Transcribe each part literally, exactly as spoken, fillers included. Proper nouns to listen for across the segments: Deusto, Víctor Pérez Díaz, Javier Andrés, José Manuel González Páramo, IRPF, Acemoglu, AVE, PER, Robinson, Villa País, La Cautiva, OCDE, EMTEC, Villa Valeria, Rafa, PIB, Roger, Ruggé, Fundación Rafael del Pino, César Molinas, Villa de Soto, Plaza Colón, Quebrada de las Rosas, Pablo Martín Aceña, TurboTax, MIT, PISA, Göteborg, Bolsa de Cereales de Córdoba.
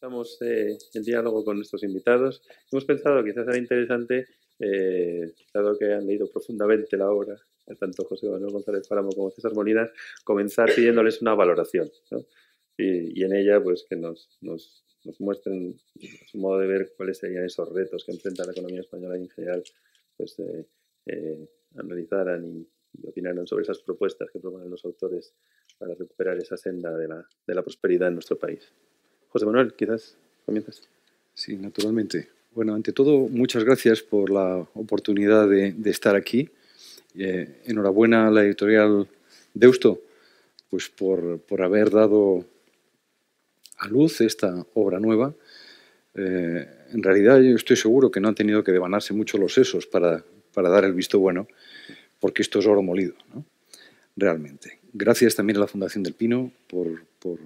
Estamos eh, en diálogo con nuestros invitados. Hemos pensado que quizás era interesante, eh, dado que han leído profundamente la obra, tanto José Manuel González Páramo como César Molinas, comenzar pidiéndoles una valoración, ¿no? Y, y en ella pues que nos, nos, nos muestren su modo de ver cuáles serían esos retos que enfrenta la economía española y en general pues, eh, eh, analizaran y, y opinaran sobre esas propuestas que proponen los autores para recuperar esa senda de la, de la prosperidad en nuestro país. José Manuel, quizás comienzas. Sí, naturalmente. Bueno, ante todo, muchas gracias por la oportunidad de, de estar aquí. Eh, enhorabuena a la editorial Deusto pues por, por haber dado a luz esta obra nueva. Eh, en realidad, yo estoy seguro que no han tenido que devanarse mucho los sesos para, para dar el visto bueno, porque esto es oro molido, ¿no? Realmente. Gracias también a la Fundación del Pino por, por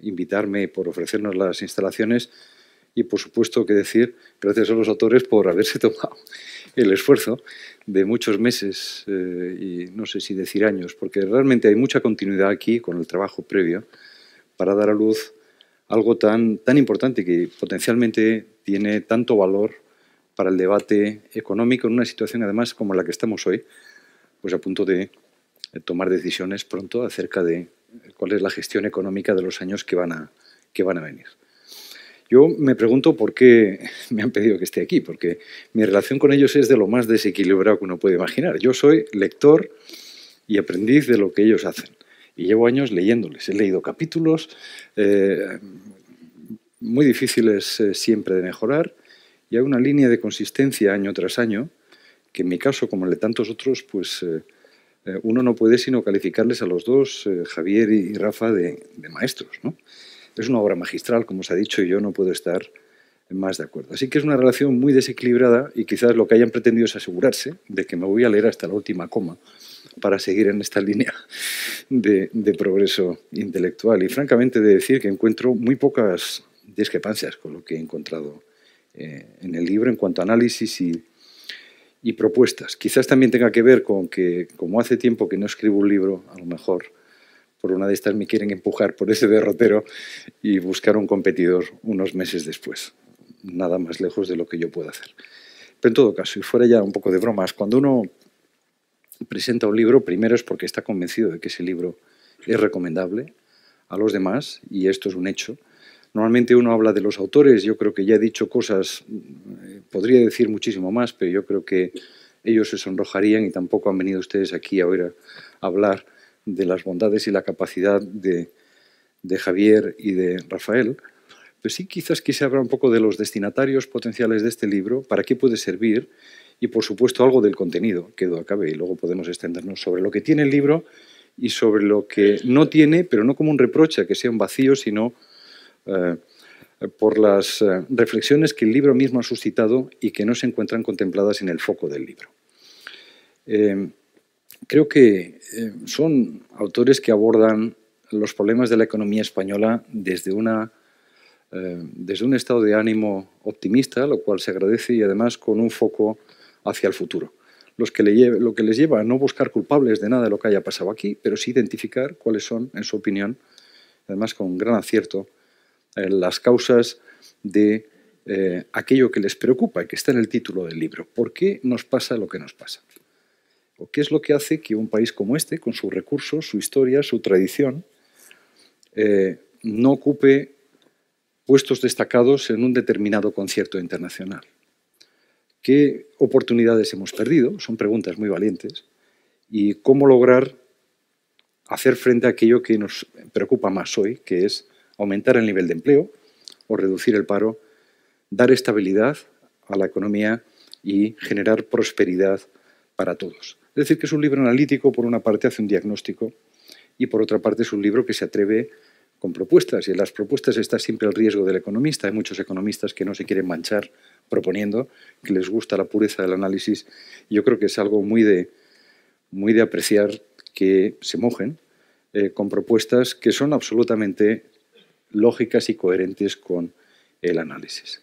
invitarme, por ofrecernos las instalaciones y, por supuesto, que decir gracias a los autores por haberse tomado el esfuerzo de muchos meses eh, y no sé si decir años, porque realmente hay mucha continuidad aquí con el trabajo previo para dar a luz algo tan, tan importante que potencialmente tiene tanto valor para el debate económico en una situación, además, como la que estamos hoy, pues a punto de tomar decisiones pronto acerca de cuál es la gestión económica de los años que van a, que van a venir. Yo me pregunto por qué me han pedido que esté aquí, porque mi relación con ellos es de lo más desequilibrado que uno puede imaginar. Yo soy lector y aprendiz de lo que ellos hacen, y llevo años leyéndoles. He leído capítulos eh, muy difíciles eh, siempre de mejorar, y hay una línea de consistencia año tras año, que en mi caso, como en el de tantos otros, pues... Eh, uno no puede sino calificarles a los dos, eh, Javier y Rafa, de, de maestros, ¿no? Es una obra magistral, como se ha dicho, y yo no puedo estar más de acuerdo. Así que es una relación muy desequilibrada y quizás lo que hayan pretendido es asegurarse de que me voy a leer hasta la última coma para seguir en esta línea de, de progreso intelectual. Y francamente he de decir que encuentro muy pocas discrepancias con lo que he encontrado eh, en el libro en cuanto a análisis y y propuestas. Quizás también tenga que ver con que, como hace tiempo que no escribo un libro, a lo mejor por una de estas me quieren empujar por ese derrotero y buscar un competidor unos meses después. Nada más lejos de lo que yo pueda hacer. Pero en todo caso, y fuera ya un poco de bromas, cuando uno presenta un libro, primero es porque está convencido de que ese libro es recomendable a los demás, y esto es un hecho. Normalmente uno habla de los autores, yo creo que ya he dicho cosas, podría decir muchísimo más, pero yo creo que ellos se sonrojarían y tampoco han venido ustedes aquí a oír a hablar de las bondades y la capacidad de, de Javier y de Rafael. Pero sí quizás quise hablar un poco de los destinatarios potenciales de este libro, para qué puede servir y, por supuesto, algo del contenido, que duda cabe, y luego podemos extendernos sobre lo que tiene el libro y sobre lo que no tiene, pero no como un reproche a que sea un vacío, sino... Eh, por las eh, reflexiones que el libro mismo ha suscitado y que no se encuentran contempladas en el foco del libro. Eh, creo que eh, son autores que abordan los problemas de la economía española desde, una, eh, desde un estado de ánimo optimista, lo cual se agradece, y además con un foco hacia el futuro. Los que le lleve, lo que les lleva a no buscar culpables de nada de lo que haya pasado aquí, pero sí identificar cuáles son, en su opinión, además con gran acierto, las causas de eh, aquello que les preocupa, que está en el título del libro. ¿Por qué nos pasa lo que nos pasa? ¿O qué es lo que hace que un país como este, con sus recursos, su historia, su tradición, eh, no ocupe puestos destacados en un determinado concierto internacional? ¿Qué oportunidades hemos perdido? Son preguntas muy valientes. ¿Y cómo lograr hacer frente a aquello que nos preocupa más hoy, que es aumentar el nivel de empleo o reducir el paro, dar estabilidad a la economía y generar prosperidad para todos? Es decir, que es un libro analítico. Por una parte hace un diagnóstico y por otra parte es un libro que se atreve con propuestas, y en las propuestas está siempre el riesgo del economista. Hay muchos economistas que no se quieren manchar proponiendo, que les gusta la pureza del análisis. Yo creo que es algo muy de, muy de apreciar que se mojen eh, con propuestas que son absolutamente lógicas y coherentes con el análisis.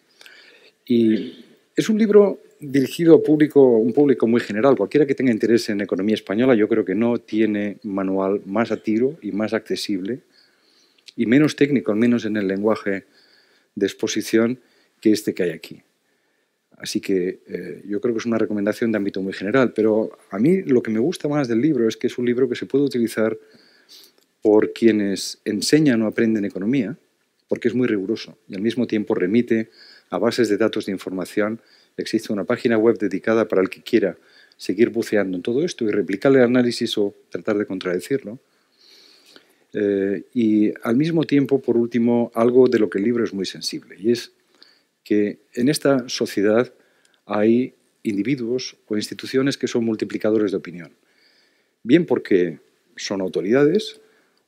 Y es un libro dirigido a público, un público muy general. Cualquiera que tenga interés en economía española, yo creo que no tiene manual más a tiro y más accesible y menos técnico, al menos en el lenguaje de exposición que este que hay aquí. Así que eh, yo creo que es una recomendación de ámbito muy general, pero a mí lo que me gusta más del libro es que es un libro que se puede utilizar por quienes enseñan o aprenden economía, porque es muy riguroso y al mismo tiempo remite a bases de datos de información. Existe una página web dedicada para el que quiera seguir buceando en todo esto y replicar el análisis o tratar de contradecirlo. Eh, y al mismo tiempo, por último, algo de lo que el libro es muy sensible, y es que en esta sociedad hay individuos o instituciones que son multiplicadores de opinión, bien porque son autoridades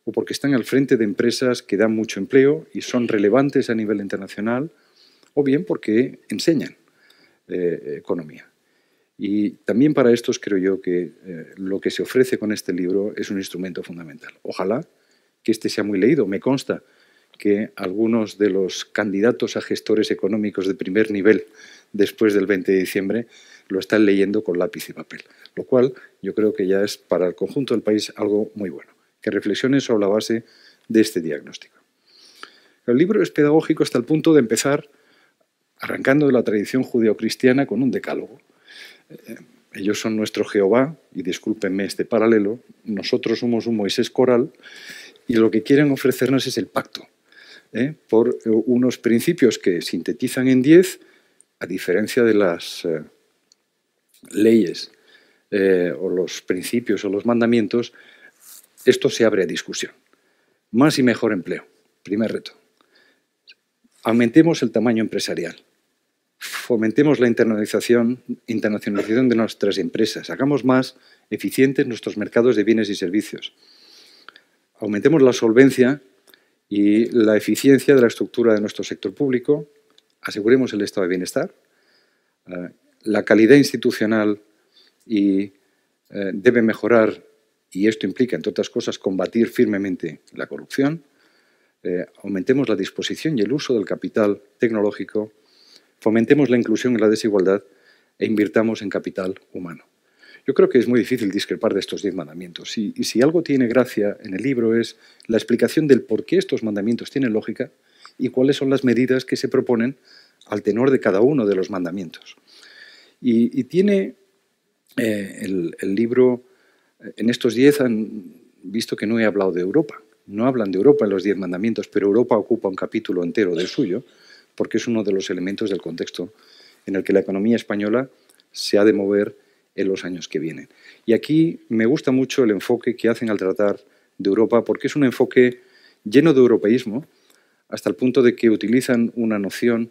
o porque están al frente de empresas que dan mucho empleo y son relevantes a nivel internacional, o bien porque enseñan eh, economía. Y también para estos creo yo que eh, lo que se ofrece con este libro es un instrumento fundamental. Ojalá que este sea muy leído. Me consta que algunos de los candidatos a gestores económicos de primer nivel después del veinte de diciembre lo están leyendo con lápiz y papel, lo cual yo creo que ya es para el conjunto del país algo muy bueno, que reflexionen sobre la base de este diagnóstico. El libro es pedagógico hasta el punto de empezar arrancando de la tradición judeocristiana con un decálogo. Eh, ellos son nuestro Jehová, y discúlpenme este paralelo, nosotros somos un Moisés coral, y lo que quieren ofrecernos es el pacto. ¿Eh? Por unos principios que sintetizan en diez, a diferencia de las eh, leyes eh, o los principios o los mandamientos, esto se abre a discusión. Más y mejor empleo, primer reto. Aumentemos el tamaño empresarial, fomentemos la internacionalización, internacionalización de nuestras empresas, hagamos más eficientes nuestros mercados de bienes y servicios, aumentemos la solvencia y la eficiencia de la estructura de nuestro sector público, aseguremos el estado de bienestar, la calidad institucional y debe mejorar, y esto implica, entre otras cosas, combatir firmemente la corrupción, aumentemos la disposición y el uso del capital tecnológico, fomentemos la inclusión y la desigualdad e invirtamos en capital humano. Yo creo que es muy difícil discrepar de estos diez mandamientos, y, y si algo tiene gracia en el libro es la explicación del por qué estos mandamientos tienen lógica y cuáles son las medidas que se proponen al tenor de cada uno de los mandamientos. Y, y tiene eh, el, el libro, en estos diez han visto que no he hablado de Europa, no hablan de Europa en los diez mandamientos, pero Europa ocupa un capítulo entero del suyo porque es uno de los elementos del contexto en el que la economía española se ha de mover en los años que vienen. Y aquí me gusta mucho el enfoque que hacen al tratar de Europa, porque es un enfoque lleno de europeísmo, hasta el punto de que utilizan una noción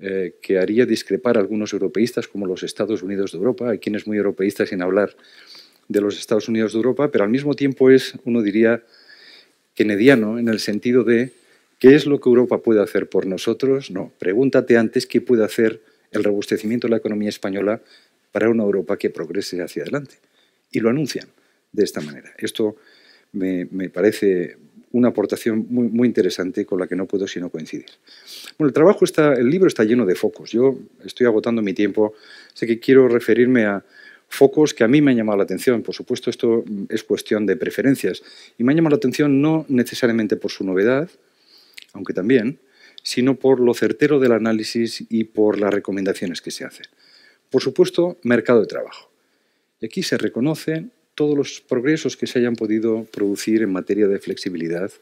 eh, que haría discrepar a algunos europeístas, como los Estados Unidos de Europa. Hay quienes muy europeístas sin hablar de los Estados Unidos de Europa, pero al mismo tiempo es, uno diría, kennediano, en el sentido de ¿qué es lo que Europa puede hacer por nosotros? No, pregúntate antes qué puede hacer el robustecimiento de la economía española para una Europa que progrese hacia adelante. Y lo anuncian de esta manera. Esto me, me parece una aportación muy, muy interesante con la que no puedo sino coincidir. Bueno, el trabajo está, el libro está lleno de focos. Yo estoy agotando mi tiempo, sé que quiero referirme a focos que a mí me han llamado la atención. Por supuesto, esto es cuestión de preferencias. Y me han llamado la atención no necesariamente por su novedad, aunque también, sino por lo certero del análisis y por las recomendaciones que se hacen. Por supuesto, mercado de trabajo. Y aquí se reconocen todos los progresos que se hayan podido producir en materia de flexibilidad,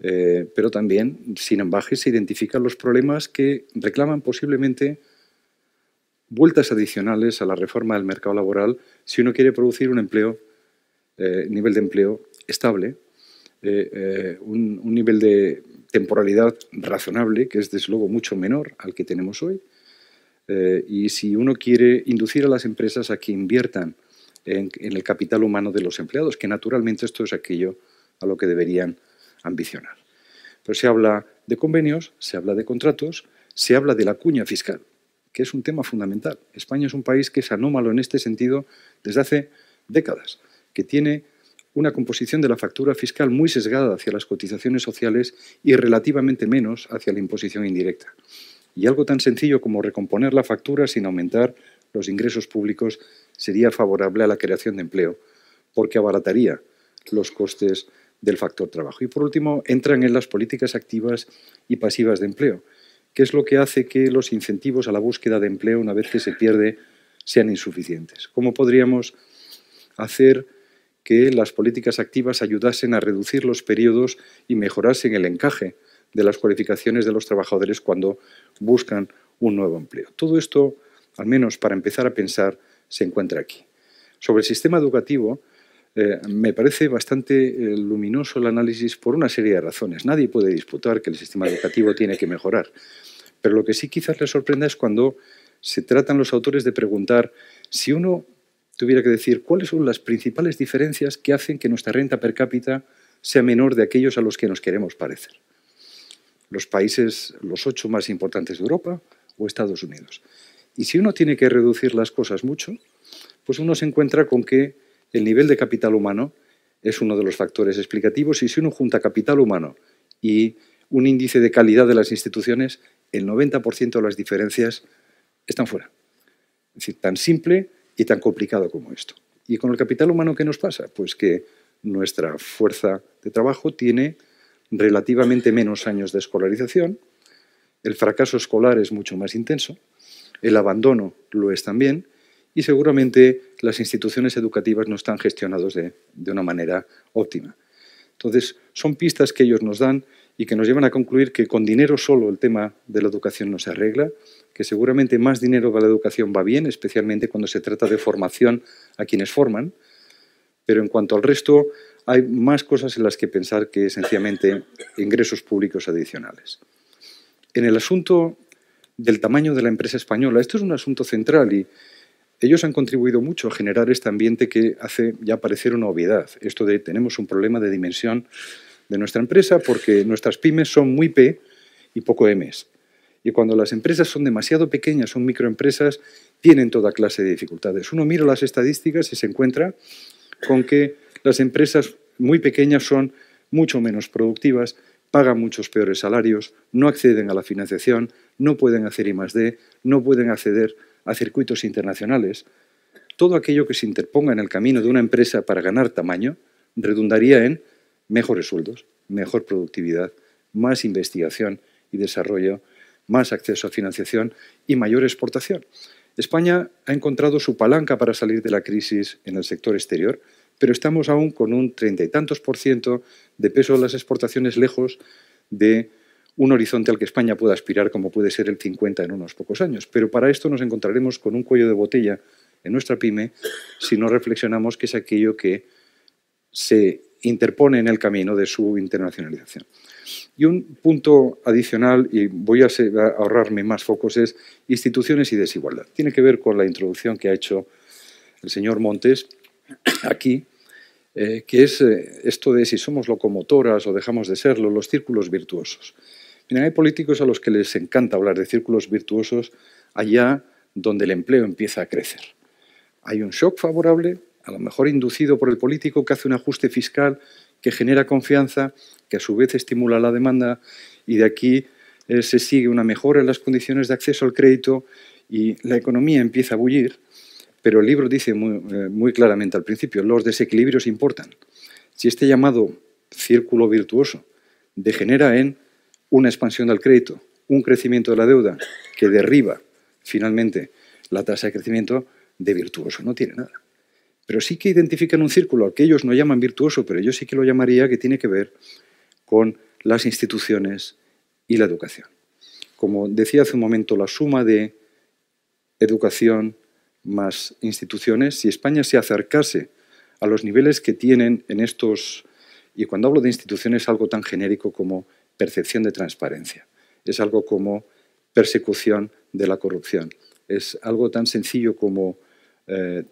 eh, pero también, sin ambages, se identifican los problemas que reclaman posiblemente vueltas adicionales a la reforma del mercado laboral si uno quiere producir un empleo, eh, nivel de empleo estable, eh, eh, un, un nivel de temporalidad razonable, que es desde luego mucho menor al que tenemos hoy. Eh, y si uno quiere inducir a las empresas a que inviertan en, en el capital humano de los empleados, que naturalmente esto es aquello a lo que deberían ambicionar. Pero se habla de convenios, se habla de contratos, se habla de la cuña fiscal, que es un tema fundamental. España es un país que es anómalo en este sentido desde hace décadas, que tiene una composición de la factura fiscal muy sesgada hacia las cotizaciones sociales y relativamente menos hacia la imposición indirecta. Y algo tan sencillo como recomponer la factura sin aumentar los ingresos públicos sería favorable a la creación de empleo, porque abarataría los costes del factor trabajo. Y por último, entran en las políticas activas y pasivas de empleo, que es lo que hace que los incentivos a la búsqueda de empleo, una vez que se pierde, sean insuficientes. ¿Cómo podríamos hacer que las políticas activas ayudasen a reducir los periodos y mejorasen el encaje de las cualificaciones de los trabajadores cuando buscan un nuevo empleo? Todo esto, al menos para empezar a pensar, se encuentra aquí. Sobre el sistema educativo, eh, me parece bastante eh, luminoso el análisis por una serie de razones. Nadie puede disputar que el sistema educativo tiene que mejorar. Pero lo que sí quizás le sorprenda es cuando se tratan los autores de preguntar si uno tuviera que decir cuáles son las principales diferencias que hacen que nuestra renta per cápita sea menor de aquellos a los que nos queremos parecer. Los países, los ocho más importantes de Europa o Estados Unidos. Y si uno tiene que reducir las cosas mucho, pues uno se encuentra con que el nivel de capital humano es uno de los factores explicativos, y si uno junta capital humano y un índice de calidad de las instituciones, el noventa por ciento de las diferencias están fuera. Es decir, tan simple y tan complicado como esto. ¿Y con el capital humano qué nos pasa? Pues que nuestra fuerza de trabajo tiene relativamente menos años de escolarización, el fracaso escolar es mucho más intenso, el abandono lo es también, y seguramente las instituciones educativas no están gestionadas de, de una manera óptima. Entonces, son pistas que ellos nos dan y que nos llevan a concluir que con dinero solo el tema de la educación no se arregla, que seguramente más dinero para la educación va bien, especialmente cuando se trata de formación a quienes forman, pero en cuanto al resto hay más cosas en las que pensar que sencillamente ingresos públicos adicionales. En el asunto del tamaño de la empresa española, esto es un asunto central y ellos han contribuido mucho a generar este ambiente que hace ya parecer una obviedad. Esto de tenemos un problema de dimensión de nuestra empresa porque nuestras pymes son muy P y poco Ms. Y cuando las empresas son demasiado pequeñas, son microempresas, tienen toda clase de dificultades. Uno mira las estadísticas y se encuentra con que las empresas muy pequeñas son mucho menos productivas, pagan muchos peores salarios, no acceden a la financiación, no pueden hacer I más D, no pueden acceder a circuitos internacionales. Todo aquello que se interponga en el camino de una empresa para ganar tamaño redundaría en mejores sueldos, mejor productividad, más investigación y desarrollo, más acceso a financiación y mayor exportación. España ha encontrado su palanca para salir de la crisis en el sector exterior, pero estamos aún con un treinta y tantos por ciento de peso de las exportaciones lejos de un horizonte al que España pueda aspirar, como puede ser el cincuenta en unos pocos años. Pero para esto nos encontraremos con un cuello de botella en nuestra pyme si no reflexionamos que es aquello que se interpone en el camino de su internacionalización. Y un punto adicional, y voy a ahorrarme más focos, es instituciones y desigualdad. Tiene que ver con la introducción que ha hecho el señor Montes aquí, eh, que es eh, esto de si somos locomotoras o dejamos de serlo, los círculos virtuosos. Miren, hay políticos a los que les encanta hablar de círculos virtuosos allá donde el empleo empieza a crecer. Hay un shock favorable, a lo mejor inducido por el político, que hace un ajuste fiscal que genera confianza, que a su vez estimula la demanda, y de aquí eh, se sigue una mejora en las condiciones de acceso al crédito y la economía empieza a bullir. Pero el libro dice muy, eh, muy claramente al principio, los desequilibrios importan. Si este llamado círculo virtuoso degenera en una expansión del crédito, un crecimiento de la deuda que derriba finalmente la tasa de crecimiento, de virtuoso no tiene nada. Pero sí que identifican un círculo al que ellos no llaman virtuoso, pero yo sí que lo llamaría que tiene que ver con las instituciones y la educación. Como decía hace un momento, la suma de educación más instituciones, si España se acercase a los niveles que tienen en estos, y cuando hablo de instituciones algo tan genérico como percepción de transparencia, es algo como persecución de la corrupción, es algo tan sencillo como eh,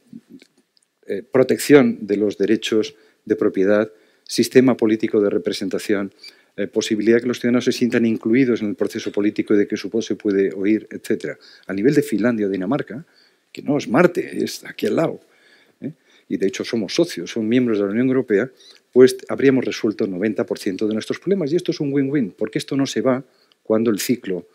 eh, protección de los derechos de propiedad, sistema político de representación, eh, posibilidad de que los ciudadanos se sientan incluidos en el proceso político y de que su voz se puede oír, etcétera. A nivel de Finlandia o Dinamarca, que no es Marte, es aquí al lado, ¿eh? Y de hecho somos socios, son miembros de la Unión Europea, pues habríamos resuelto el noventa por ciento de nuestros problemas. Y esto es un win-win, porque esto no se va cuando el ciclo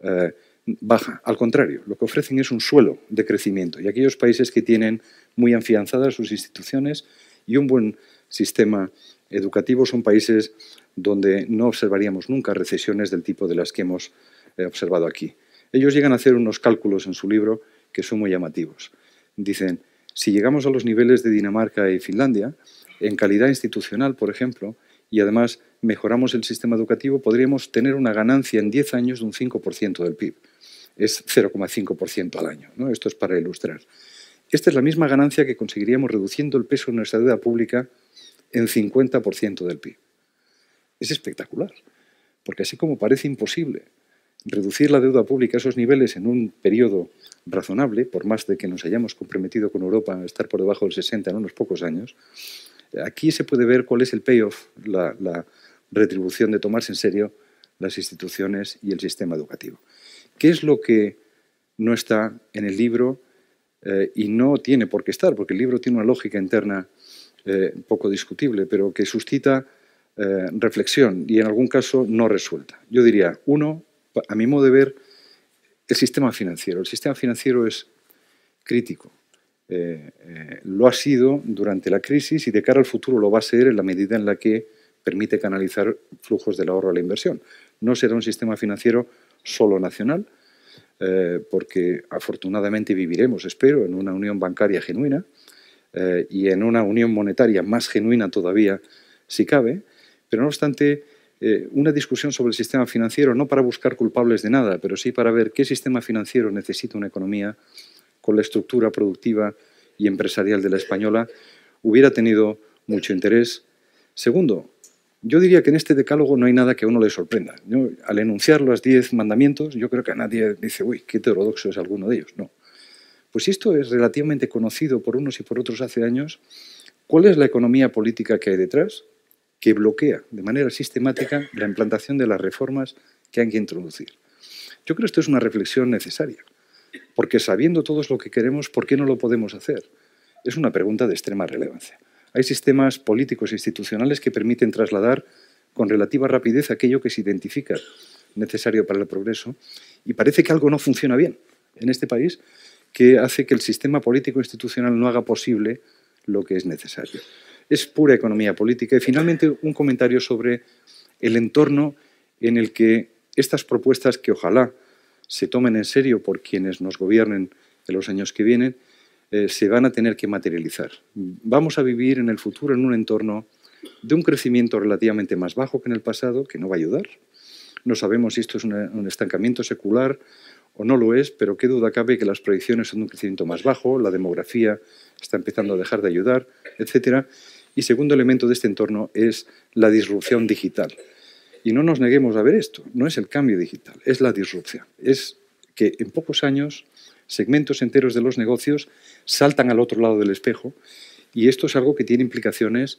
eh, baja. Al contrario, lo que ofrecen es un suelo de crecimiento. Y aquellos países que tienen muy afianzadas sus instituciones y un buen sistema educativo son países donde no observaríamos nunca recesiones del tipo de las que hemos eh, observado aquí. Ellos llegan a hacer unos cálculos en su libro que son muy llamativos. Dicen, si llegamos a los niveles de Dinamarca y Finlandia, en calidad institucional, por ejemplo, y además mejoramos el sistema educativo, podríamos tener una ganancia en diez años de un cinco por ciento del P I B. Es cero coma cinco por ciento al año, ¿no? Esto es para ilustrar. Esta es la misma ganancia que conseguiríamos reduciendo el peso de nuestra deuda pública en cincuenta por ciento del P I B. Es espectacular, porque así como parece imposible reducir la deuda pública a esos niveles en un periodo razonable, por más de que nos hayamos comprometido con Europa a estar por debajo del sesenta en unos pocos años, aquí se puede ver cuál es el payoff, la, la retribución de tomarse en serio las instituciones y el sistema educativo. ¿Qué es lo que no está en el libro eh, y no tiene por qué estar? Porque el libro tiene una lógica interna eh, poco discutible, pero que suscita eh, reflexión y en algún caso no resuelta. Yo diría, uno, a mi modo de ver, el sistema financiero. El sistema financiero es crítico. Eh, eh, lo ha sido durante la crisis y de cara al futuro lo va a ser en la medida en la que permite canalizar flujos del ahorro a la inversión. No será un sistema financiero solo nacional, eh, porque afortunadamente viviremos, espero, en una unión bancaria genuina eh, y en una unión monetaria más genuina todavía, si cabe, pero no obstante, eh, una discusión sobre el sistema financiero, no para buscar culpables de nada, pero sí para ver qué sistema financiero necesita una economía con la estructura productiva y empresarial de la española, hubiera tenido mucho interés. Segundo, yo diría que en este decálogo no hay nada que a uno le sorprenda. Yo, al enunciar los diez mandamientos, yo creo que a nadie dice, uy, qué heterodoxo es alguno de ellos. No. Pues si esto es relativamente conocido por unos y por otros hace años, ¿cuál es la economía política que hay detrás que bloquea de manera sistemática la implantación de las reformas que hay que introducir? Yo creo que esto es una reflexión necesaria, porque sabiendo todos lo que queremos, ¿por qué no lo podemos hacer? Es una pregunta de extrema relevancia. Hay sistemas políticos e institucionales que permiten trasladar con relativa rapidez aquello que se identifica necesario para el progreso y parece que algo no funciona bien en este país que hace que el sistema político institucional no haga posible lo que es necesario. Es pura economía política. Y finalmente un comentario sobre el entorno en el que estas propuestas que ojalá se tomen en serio por quienes nos gobiernen en los años que vienen, Eh, se van a tener que materializar. Vamos a vivir en el futuro en un entorno de un crecimiento relativamente más bajo que en el pasado, que no va a ayudar. No sabemos si esto es una, un estancamiento secular o no lo es, pero qué duda cabe que las proyecciones son de un crecimiento más bajo, la demografía está empezando a dejar de ayudar, etcétera. Y segundo elemento de este entorno es la disrupción digital. Y no nos neguemos a ver esto, no es el cambio digital, es la disrupción. Es que en pocos años segmentos enteros de los negocios saltan al otro lado del espejo y esto es algo que tiene implicaciones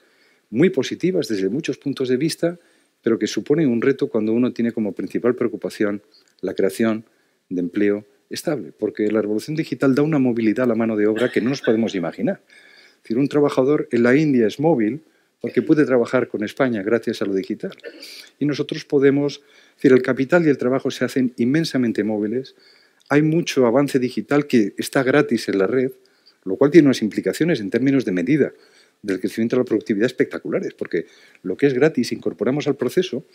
muy positivas desde muchos puntos de vista, pero que supone un reto cuando uno tiene como principal preocupación la creación de empleo estable, porque la revolución digital da una movilidad a la mano de obra que no nos podemos imaginar. Es decir, un trabajador en la India es móvil porque puede trabajar con España gracias a lo digital y nosotros podemos, es decir, el capital y el trabajo se hacen inmensamente móviles. Hay mucho avance digital que está gratis en la red, lo cual tiene unas implicaciones en términos de medida del crecimiento de la productividad espectaculares, porque lo que es gratis incorporamos al proceso,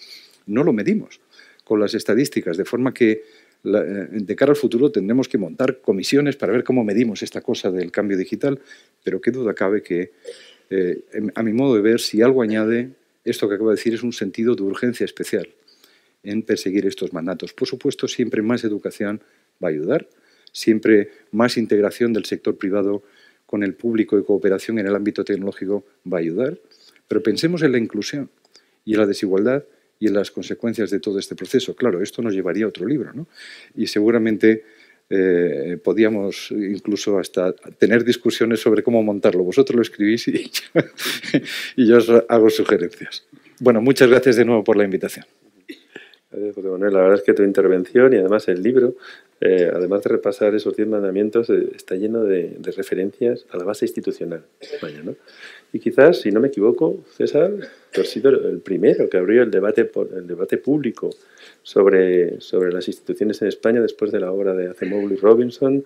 no lo medimos con las estadísticas, de forma que de cara al futuro tendremos que montar comisiones para ver cómo medimos esta cosa del cambio digital, pero qué duda cabe que, eh, a mi modo de ver, si algo añade, esto que acabo de decir es un sentido de urgencia especial en perseguir estos mandatos. Por supuesto, siempre más educación va a ayudar, siempre más integración del sector privado con el público y cooperación en el ámbito tecnológico va a ayudar, pero pensemos en la inclusión y en la desigualdad y en las consecuencias de todo este proceso. Claro, esto nos llevaría a otro libro, ¿no? Y seguramente eh, podíamos incluso hasta tener discusiones sobre cómo montarlo. Vosotros lo escribís y yo, y yo os hago sugerencias. Bueno, muchas gracias de nuevo por la invitación. Bueno, la verdad es que tu intervención y además el libro, eh, además de repasar esos diez mandamientos, eh, está lleno de, de referencias a la base institucional de España, ¿no? Y quizás, si no me equivoco, César, tú has sido el primero que abrió el debate, el debate público sobre, sobre las instituciones en España después de la obra de Acemoglu y Robinson,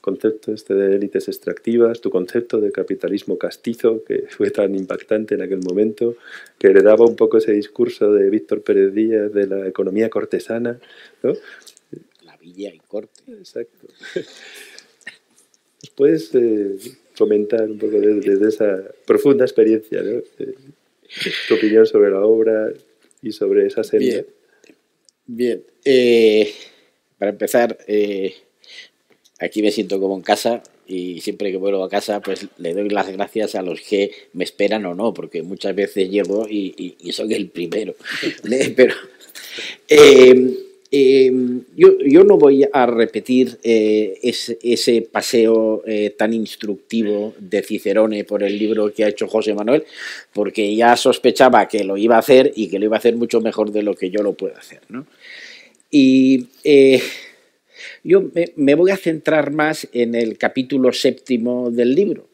concepto este de élites extractivas, tu concepto de capitalismo castizo, que fue tan impactante en aquel momento, que heredaba un poco ese discurso de Víctor Pérez Díaz de la economía cortesana, ¿no? La villa y corte. Exacto. Puedes eh, comentar un poco desde, desde esa profunda experiencia, ¿no? Eh, tu opinión sobre la obra y sobre esa senda. Bien, bien. Eh, para empezar, eh, aquí me siento como en casa y siempre que vuelvo a casa pues le doy las gracias a los que me esperan o no, porque muchas veces llego y, y, y soy el primero. Pero eh, Eh, yo, yo no voy a repetir eh, ese, ese paseo eh, tan instructivo de Cicerone por el libro que ha hecho José Manuel, porque ya sospechaba que lo iba a hacer y que lo iba a hacer mucho mejor de lo que yo lo puedo hacer, ¿no? Y eh, yo me, me voy a centrar más en el capítulo séptimo del libro,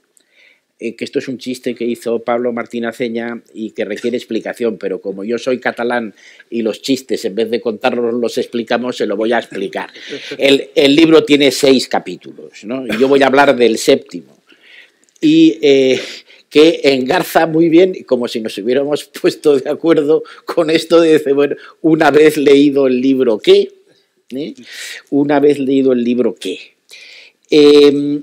eh, que esto es un chiste que hizo Pablo Martín Aceña y que requiere explicación, pero como yo soy catalán y los chistes en vez de contarlos los explicamos, se lo voy a explicar. El, el libro tiene seis capítulos, ¿no? Yo voy a hablar del séptimo y eh, que engarza muy bien, como si nos hubiéramos puesto de acuerdo con esto de decir, bueno, una vez leído el libro, ¿qué? ¿Eh? Una vez leído el libro, ¿qué? Eh,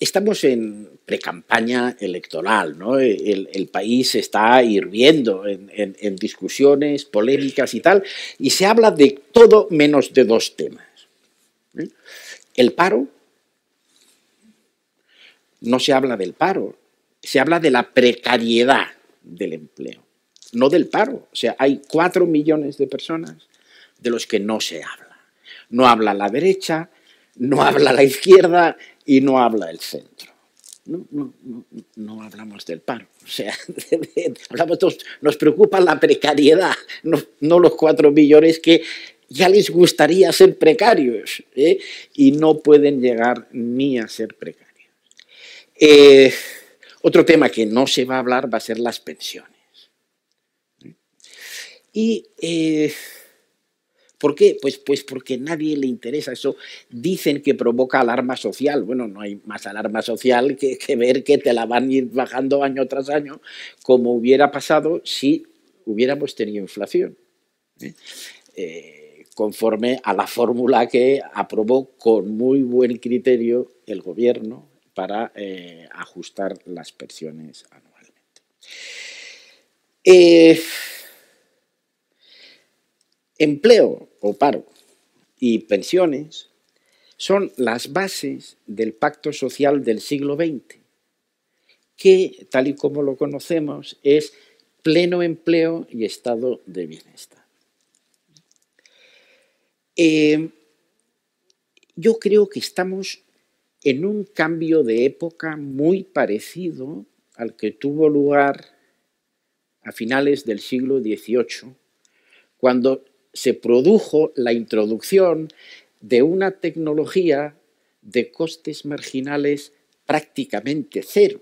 Estamos en precampaña electoral, ¿no? El, el país está hirviendo en, en, en discusiones, polémicas y tal, y se habla de todo menos de dos temas. ¿Eh? El paro, no se habla del paro, se habla de la precariedad del empleo, no del paro. O sea, hay cuatro millones de personas de los que no se habla. No habla la derecha, no habla la izquierda, y no habla el centro. No, no, no, no hablamos del paro. O sea, de, de, hablamos todos, nos preocupa la precariedad, no, no los cuatro millones que ya les gustaría ser precarios, ¿eh? Y no pueden llegar ni a ser precarios. Eh, otro tema que no se va a hablar va a ser las pensiones. Y... Eh, ¿Por qué? Pues, pues porque a nadie le interesa eso. Dicen que provoca alarma social. Bueno, no hay más alarma social que, que ver que te la van a ir bajando año tras año, como hubiera pasado si hubiéramos tenido inflación, ¿eh? Eh, conforme a la fórmula que aprobó con muy buen criterio el gobierno para eh, ajustar las pensiones anualmente. Eh, Empleo o paro y pensiones son las bases del pacto social del siglo veinte, que, tal y como lo conocemos, es pleno empleo y estado de bienestar. Eh, yo creo que estamos en un cambio de época muy parecido al que tuvo lugar a finales del siglo dieciocho, cuando se produjo la introducción de una tecnología de costes marginales prácticamente cero,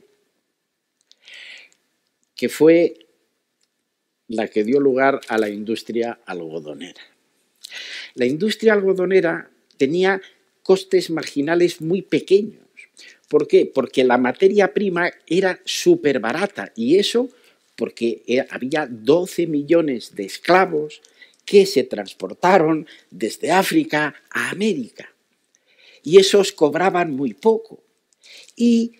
que fue la que dio lugar a la industria algodonera. La industria algodonera tenía costes marginales muy pequeños. ¿Por qué? Porque la materia prima era súper barata, y eso porque había doce millones de esclavos que se transportaron desde África a América. Y esos cobraban muy poco. Y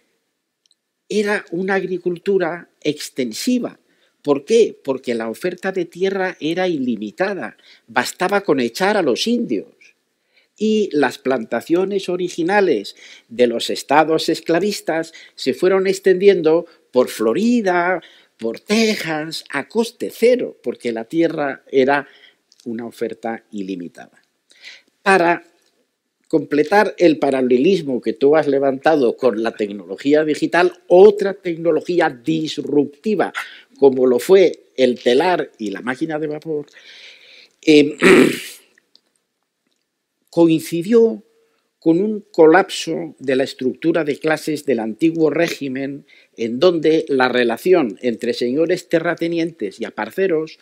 era una agricultura extensiva. ¿Por qué? Porque la oferta de tierra era ilimitada. Bastaba con echar a los indios. Y las plantaciones originales de los estados esclavistas se fueron extendiendo por Florida, por Texas, a coste cero, porque la tierra era una oferta ilimitada. Para completar el paralelismo que tú has levantado con la tecnología digital, otra tecnología disruptiva, como lo fue el telar y la máquina de vapor, eh, coincidió con un colapso de la estructura de clases del antiguo régimen, en donde la relación entre señores terratenientes y aparceros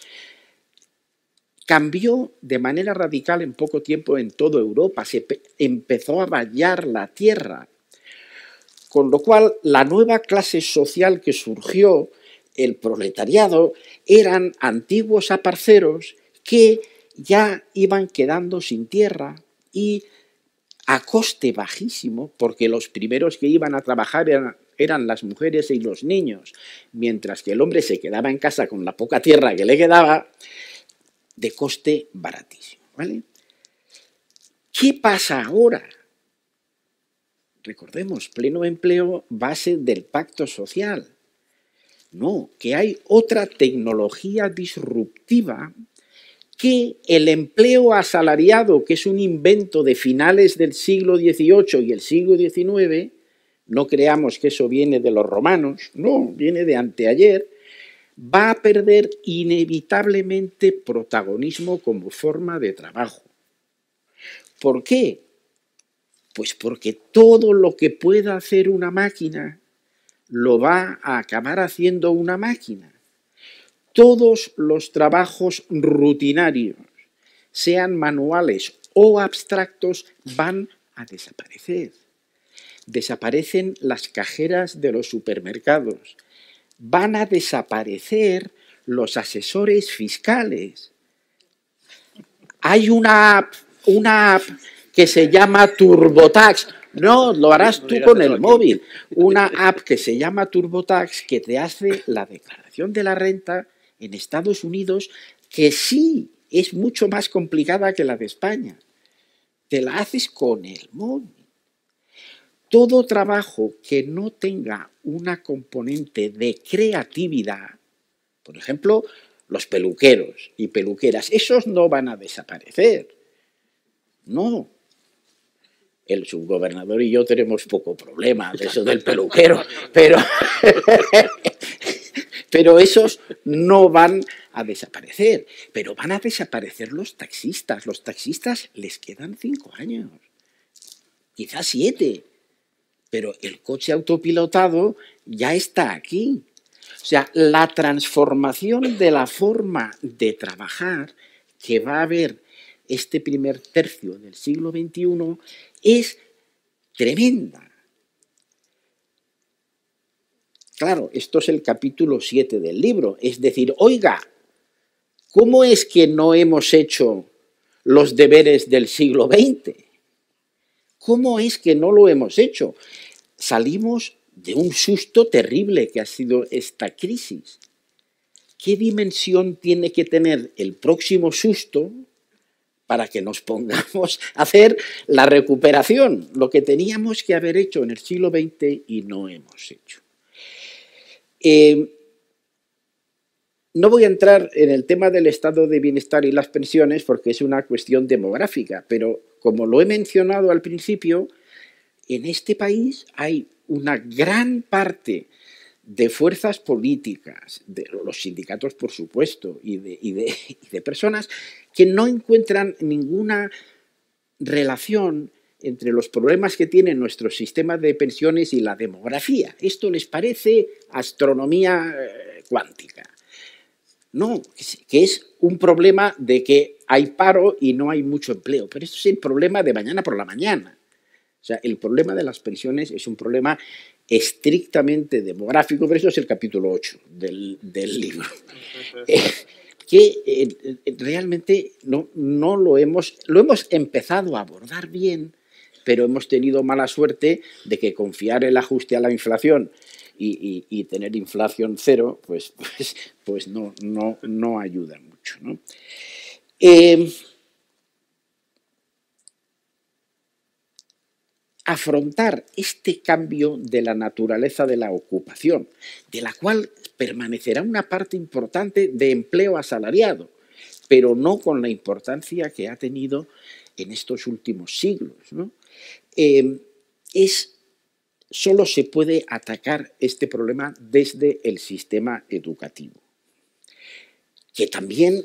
cambió de manera radical en poco tiempo en toda Europa. Se empezó a vallar la tierra. Con lo cual, la nueva clase social que surgió, el proletariado, eran antiguos aparceros que ya iban quedando sin tierra y a coste bajísimo, porque los primeros que iban a trabajar eran, eran las mujeres y los niños, mientras que el hombre se quedaba en casa con la poca tierra que le quedaba, de coste baratísimo, ¿vale? ¿Qué pasa ahora? Recordemos, pleno empleo, base del pacto social. No, que hay otra tecnología disruptiva que el empleo asalariado, que es un invento de finales del siglo dieciocho y el siglo diecinueve, no creamos que eso viene de los romanos, no, viene de anteayer, va a perder inevitablemente protagonismo como forma de trabajo. ¿Por qué? Pues porque todo lo que pueda hacer una máquina lo va a acabar haciendo una máquina. Todos los trabajos rutinarios, sean manuales o abstractos, van a desaparecer. Desaparecen las cajeras de los supermercados. Van a desaparecer los asesores fiscales. Hay una app, una app que se llama TurboTax. No, lo harás tú con el móvil. Una app que se llama TurboTax que te hace la declaración de la renta en Estados Unidos, que sí es mucho más complicada que la de España. Te la haces con el móvil. Todo trabajo que no tenga una componente de creatividad, por ejemplo, los peluqueros y peluqueras, esos no van a desaparecer. No. El subgobernador y yo tenemos poco problema de eso del peluquero, pero... Pero esos no van a desaparecer, pero van a desaparecer los taxistas. Los taxistas les quedan cinco años, quizás siete, pero el coche autopilotado ya está aquí. O sea, la transformación de la forma de trabajar que va a haber este primer tercio del siglo veintiuno es tremenda. Claro, esto es el capítulo siete del libro, es decir, oiga, ¿cómo es que no hemos hecho los deberes del siglo veinte? ¿Cómo es que no lo hemos hecho? Salimos de un susto terrible que ha sido esta crisis. ¿Qué dimensión tiene que tener el próximo susto para que nos pongamos a hacer la recuperación? Lo que teníamos que haber hecho en el siglo veinte y no hemos hecho. Eh, no voy a entrar en el tema del estado de bienestar y las pensiones porque es una cuestión demográfica, pero como lo he mencionado al principio, en este país hay una gran parte de fuerzas políticas, de los sindicatos por supuesto, y de, y de, y de personas que no encuentran ninguna relación entre los problemas que tiene nuestro sistema de pensiones y la demografía. Esto les parece astronomía cuántica. No, que es un problema de que hay paro y no hay mucho empleo, pero esto es el problema de mañana por la mañana. O sea, el problema de las pensiones es un problema estrictamente demográfico, pero eso es el capítulo ocho del, del libro. que eh, realmente no, no lo hemos, lo hemos empezado a abordar bien, pero hemos tenido mala suerte de que confiar el ajuste a la inflación y, y, y tener inflación cero, pues, pues, pues no, no, no ayuda mucho, ¿no? Eh, afrontar este cambio de la naturaleza de la ocupación, de la cual permanecerá una parte importante de empleo asalariado, pero no con la importancia que ha tenido en estos últimos siglos, ¿no? Eh, es, solo se puede atacar este problema desde el sistema educativo, que también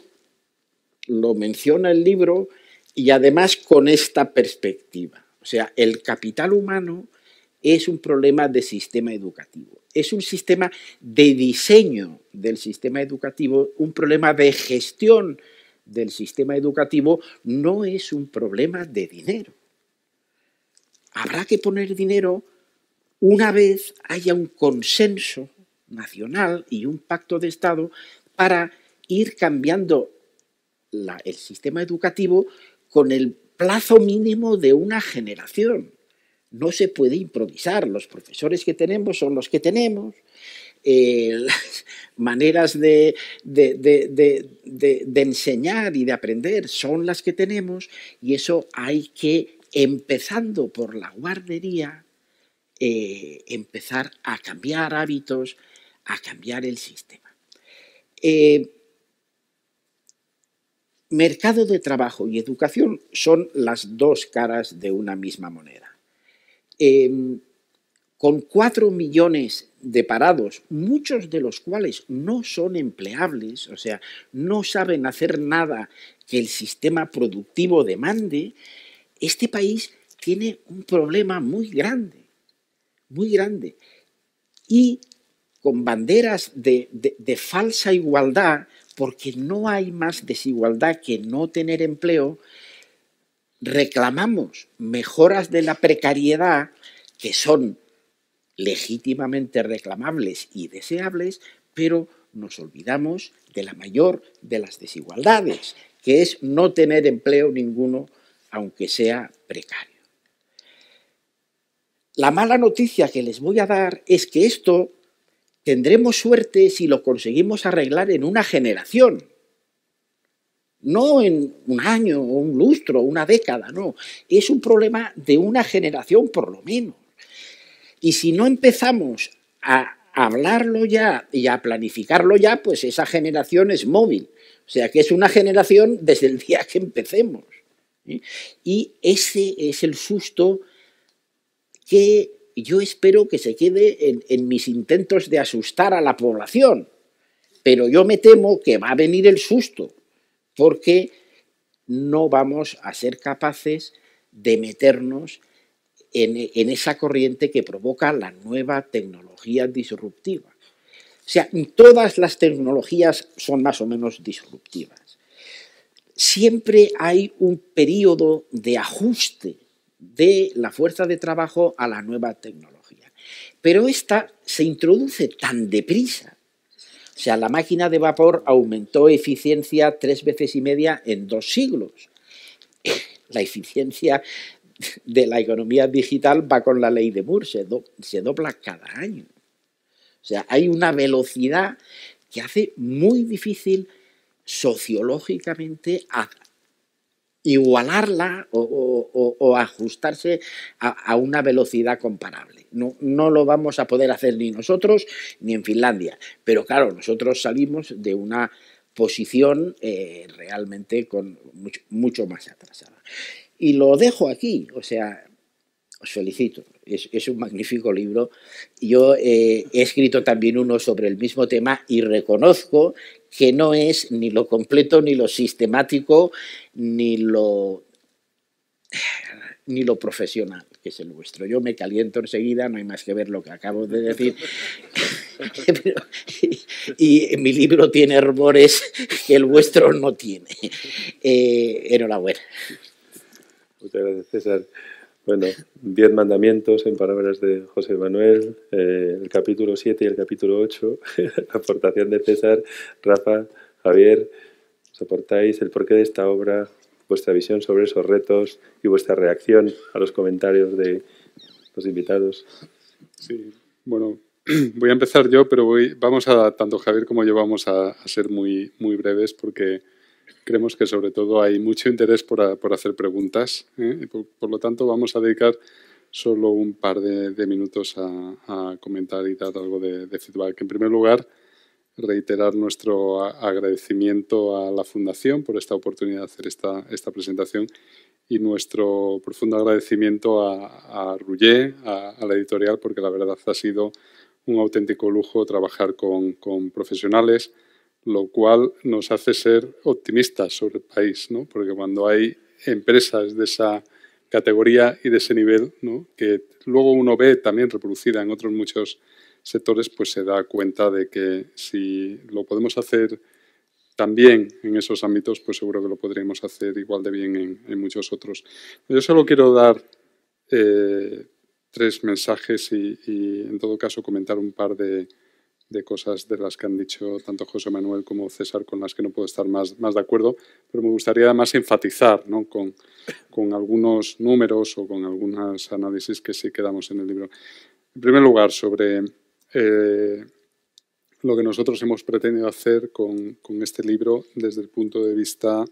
lo menciona el libro y además con esta perspectiva. O sea, el capital humano es un problema de sistema educativo. Es un sistema de diseño del sistema educativo, un problema de gestión del sistema educativo no es un problema de dinero. Habrá que poner dinero una vez haya un consenso nacional y un pacto de Estado para ir cambiando la, el sistema educativo con el plazo mínimo de una generación. No se puede improvisar. Los profesores que tenemos son los que tenemos. Eh, las maneras de, de, de, de, de, de enseñar y de aprender son las que tenemos, y eso hay que, empezando por la guardería, eh, empezar a cambiar hábitos, a cambiar el sistema. Eh, mercado de trabajo y educación son las dos caras de una misma moneda. Eh, con cuatro millones de parados, muchos de los cuales no son empleables, o sea, no saben hacer nada que el sistema productivo demande, este país tiene un problema muy grande, muy grande. Y con banderas de, de, de falsa igualdad, porque no hay más desigualdad que no tener empleo, reclamamos mejoras de la precariedad que son legítimamente reclamables y deseables, pero nos olvidamos de la mayor de las desigualdades, que es no tener empleo ninguno, aunque sea precario. La mala noticia que les voy a dar es que esto tendremos suerte si lo conseguimos arreglar en una generación, no en un año, o un lustro, una década, no. Es un problema de una generación por lo menos. Y si no empezamos a hablarlo ya y a planificarlo ya, pues esa generación es móvil. O sea que es una generación desde el día que empecemos. ¿Sí? Y ese es el susto que yo espero que se quede en, en mis intentos de asustar a la población. Pero yo me temo que va a venir el susto, porque no vamos a ser capaces de meternos En, en esa corriente que provoca la nueva tecnología disruptiva. O sea, todas las tecnologías son más o menos disruptivas. Siempre hay un periodo de ajuste de la fuerza de trabajo a la nueva tecnología. Pero esta se introduce tan deprisa. O sea, la máquina de vapor aumentó eficiencia tres veces y media en dos siglos. La eficiencia de la economía digital va con la ley de Moore, se, do, se dobla cada año. O sea, hay una velocidad que hace muy difícil sociológicamente a igualarla o, o, o, o ajustarse a, a una velocidad comparable. No, no lo vamos a poder hacer ni nosotros ni en Finlandia, pero claro, nosotros salimos de una posición eh, realmente con mucho, mucho más atrasada. Y lo dejo aquí, o sea, os felicito, es, es un magnífico libro. Yo eh, he escrito también uno sobre el mismo tema y reconozco que no es ni lo completo, ni lo sistemático, ni lo, ni lo profesional que es el vuestro. Yo me caliento enseguida, no hay más que ver lo que acabo de decir. Pero, y, y mi libro tiene hervores que el vuestro no tiene. Eh, enhorabuena. Muchas gracias, César. Bueno, Diez mandamientos en palabras de José Manuel, eh, el capítulo siete y el capítulo ocho, la aportación de César, Rafa, Javier, os aportáis el porqué de esta obra, vuestra visión sobre esos retos y vuestra reacción a los comentarios de los invitados. Sí, bueno, voy a empezar yo, pero voy, vamos a, tanto Javier como yo vamos a, a ser muy, muy breves porque creemos que sobre todo hay mucho interés por, a, por hacer preguntas, ¿eh? Y por, por lo tanto vamos a dedicar solo un par de, de minutos a, a comentar y dar algo de, de feedback. En primer lugar, reiterar nuestro agradecimiento a la Fundación por esta oportunidad de hacer esta, esta presentación y nuestro profundo agradecimiento a, a Ruggé, a, a la editorial, porque la verdad ha sido un auténtico lujo trabajar con, con profesionales, lo cual nos hace ser optimistas sobre el país, ¿no? Porque cuando hay empresas de esa categoría y de ese nivel, ¿no?, que luego uno ve también reproducida en otros muchos sectores, pues se da cuenta de que si lo podemos hacer también en esos ámbitos, pues seguro que lo podríamos hacer igual de bien en, en muchos otros. Yo solo quiero dar eh, tres mensajes y, y, en todo caso, comentar un par de, de cosas de las que han dicho tanto José Manuel como César, con las que no puedo estar más, más de acuerdo, pero me gustaría además enfatizar, ¿no?, con, con algunos números o con algunos análisis que sí quedamos en el libro. En primer lugar, sobre... Eh, lo que nosotros hemos pretendido hacer con, con este libro desde el punto de vista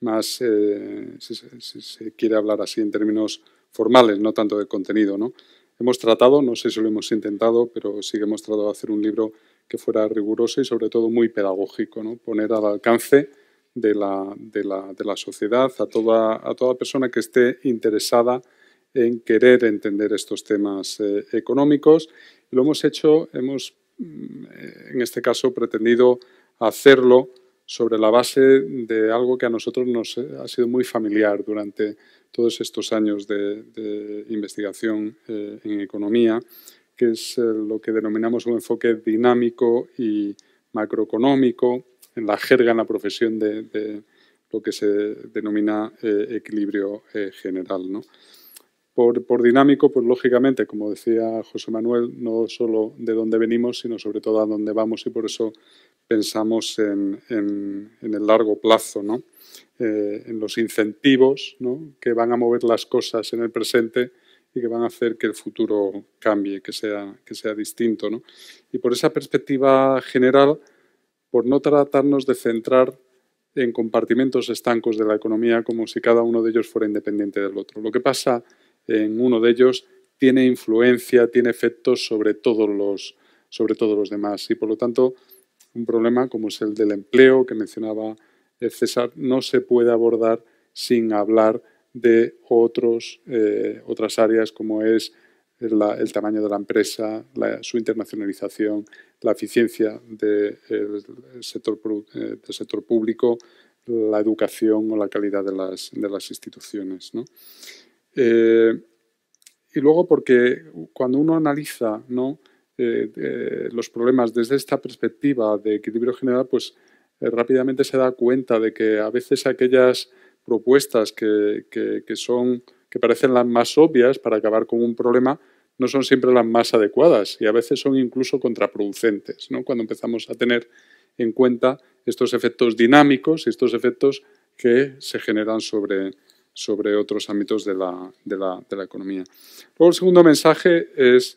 más, eh, si, se, si se quiere hablar así en términos formales, no tanto de contenido, ¿no? Hemos tratado, no sé si lo hemos intentado, pero sí que hemos tratado de hacer un libro que fuera riguroso y sobre todo muy pedagógico, ¿no? Poner al alcance de la, de la, de la sociedad, a toda, a toda persona que esté interesada en querer entender estos temas eh, económicos. Lo hemos hecho, hemos en este caso pretendido hacerlo sobre la base de algo que a nosotros nos ha sido muy familiar durante todos estos años de, de investigación eh, en economía, que es eh, lo que denominamos un enfoque dinámico y macroeconómico, en la jerga, en la profesión de, de lo que se denomina eh, equilibrio eh, general, ¿no? Por, por dinámico, pues lógicamente, como decía José Manuel, no solo de dónde venimos, sino sobre todo a dónde vamos, y por eso pensamos en, en, en el largo plazo, ¿no? Eh, en los incentivos, ¿no?, que van a mover las cosas en el presente y que van a hacer que el futuro cambie, que sea, que sea distinto, ¿no? Y por esa perspectiva general, por no tratarnos de centrar en compartimentos estancos de la economía como si cada uno de ellos fuera independiente del otro. Lo que pasa en uno de ellos tiene influencia, tiene efectos sobre todos los, sobre todos los demás. Y por lo tanto, un problema como es el del empleo que mencionaba César no se puede abordar sin hablar de otros, eh, otras áreas como es la, el tamaño de la empresa, la, su internacionalización, la eficiencia de, el, el sector, eh, del sector público, la educación o la calidad de las, de las instituciones, ¿no? Eh, y luego porque cuando uno analiza, ¿no?, eh, eh, los problemas desde esta perspectiva de equilibrio general, pues eh, rápidamente se da cuenta de que a veces aquellas propuestas que, que, que, son, que parecen las más obvias para acabar con un problema no son siempre las más adecuadas, y a veces son incluso contraproducentes, ¿no?, cuando empezamos a tener en cuenta estos efectos dinámicos y estos efectos que se generan sobre... sobre otros ámbitos de la, de, la, de la economía. Luego el segundo mensaje es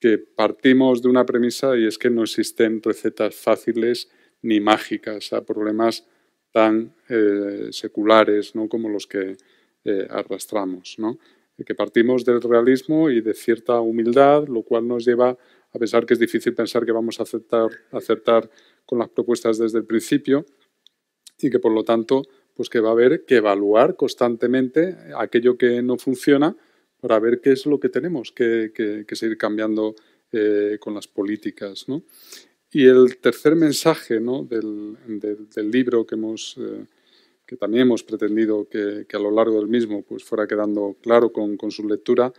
que partimos de una premisa, y es que no existen recetas fáciles ni mágicas a problemas tan eh, seculares, ¿no?, como los que eh, arrastramos, ¿no? Que partimos del realismo y de cierta humildad, lo cual nos lleva a pensar que es difícil pensar que vamos a aceptar, acertar con las propuestas desde el principio, y que por lo tanto pues que va a haber que evaluar constantemente aquello que no funciona para ver qué es lo que tenemos que, que, que seguir cambiando eh, con las políticas, ¿no? Y el tercer mensaje, ¿no?, del, del, del libro que, hemos, eh, que también hemos pretendido que, que a lo largo del mismo pues fuera quedando claro con, con su lectura,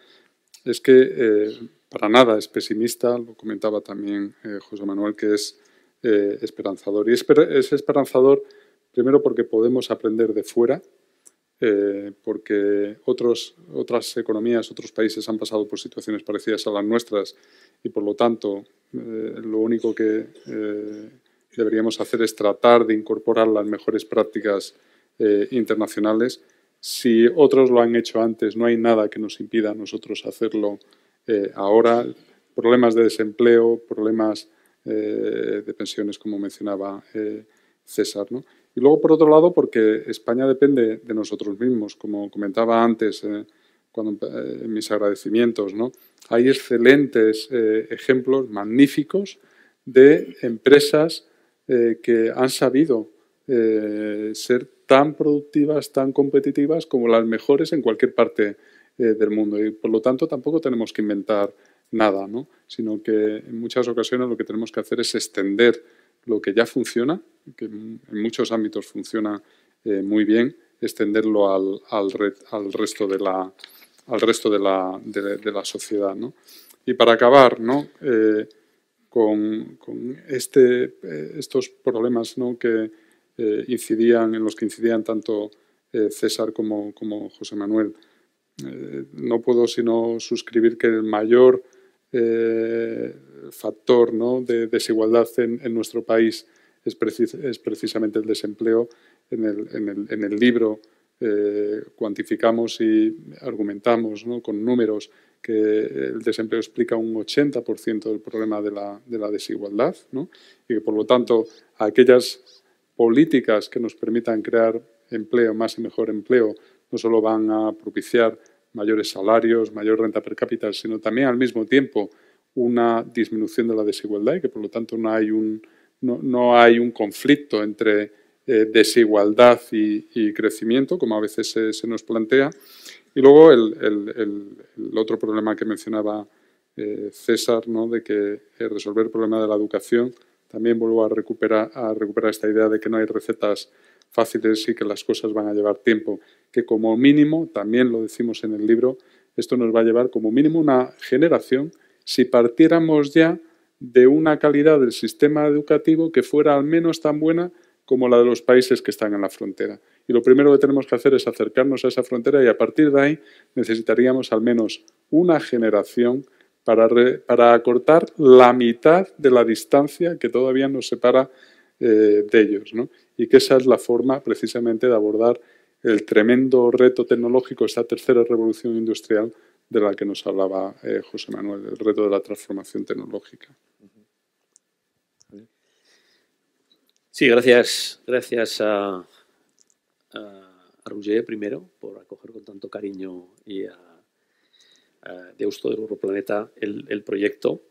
es que eh, para nada es pesimista, lo comentaba también eh, José Manuel, que es eh, esperanzador. Y es, es esperanzador primero porque podemos aprender de fuera, eh, porque otros, otras economías, otros países han pasado por situaciones parecidas a las nuestras, y por lo tanto eh, lo único que eh, deberíamos hacer es tratar de incorporar las mejores prácticas eh, internacionales. Si otros lo han hecho antes, no hay nada que nos impida a nosotros hacerlo eh, ahora. Problemas de desempleo, problemas eh, de pensiones, como mencionaba eh, César, ¿no? Y luego, por otro lado, porque España depende de nosotros mismos, como comentaba antes eh, cuando, eh, en mis agradecimientos, ¿no? Hay excelentes eh, ejemplos magníficos de empresas eh, que han sabido eh, ser tan productivas, tan competitivas como las mejores en cualquier parte eh, del mundo. Y por lo tanto tampoco tenemos que inventar nada, ¿no?, sino que en muchas ocasiones lo que tenemos que hacer es extender lo que ya funciona, que en muchos ámbitos funciona eh, muy bien, extenderlo al, al, re, al resto de la, al resto de la, de, de la sociedad, ¿no? Y para acabar, ¿no?, eh, con, con este, eh, estos problemas, ¿no?, que, eh, incidían, en los que incidían tanto eh, César como, como José Manuel. Eh, no puedo sino suscribir que el mayor eh, factor, ¿no?, de desigualdad en, en nuestro país es, precis es precisamente el desempleo. En el, en el, en el libro eh, cuantificamos y argumentamos, ¿no?, con números que el desempleo explica un ochenta por ciento del problema de la, de la desigualdad, ¿no?, y que, por lo tanto, aquellas políticas que nos permitan crear empleo, más y mejor empleo, no solo van a propiciar mayores salarios, mayor renta per cápita, sino también al mismo tiempo una disminución de la desigualdad y que, por lo tanto, no hay un, no, no hay un conflicto entre eh, desigualdad y, y crecimiento, como a veces se, se nos plantea. Y luego el, el, el, el otro problema que mencionaba eh, César, ¿no?, de que resolver el problema de la educación, también vuelvo a recuperar, a recuperar esta idea de que no hay recetas fáciles y que las cosas van a llevar tiempo, que como mínimo, también lo decimos en el libro, esto nos va a llevar como mínimo una generación si partiéramos ya de una calidad del sistema educativo que fuera al menos tan buena como la de los países que están en la frontera. Y lo primero que tenemos que hacer es acercarnos a esa frontera y a partir de ahí necesitaríamos al menos una generación para, re, para acortar la mitad de la distancia que todavía nos separa eh, de ellos, ¿no? Y que esa es la forma precisamente de abordar el tremendo reto tecnológico, esta tercera revolución industrial de la que nos hablaba eh, José Manuel, el reto de la transformación tecnológica. Sí, gracias, gracias a... a Ruggé primero por acoger con tanto cariño y a, a Deusto de Europlaneta el, el proyecto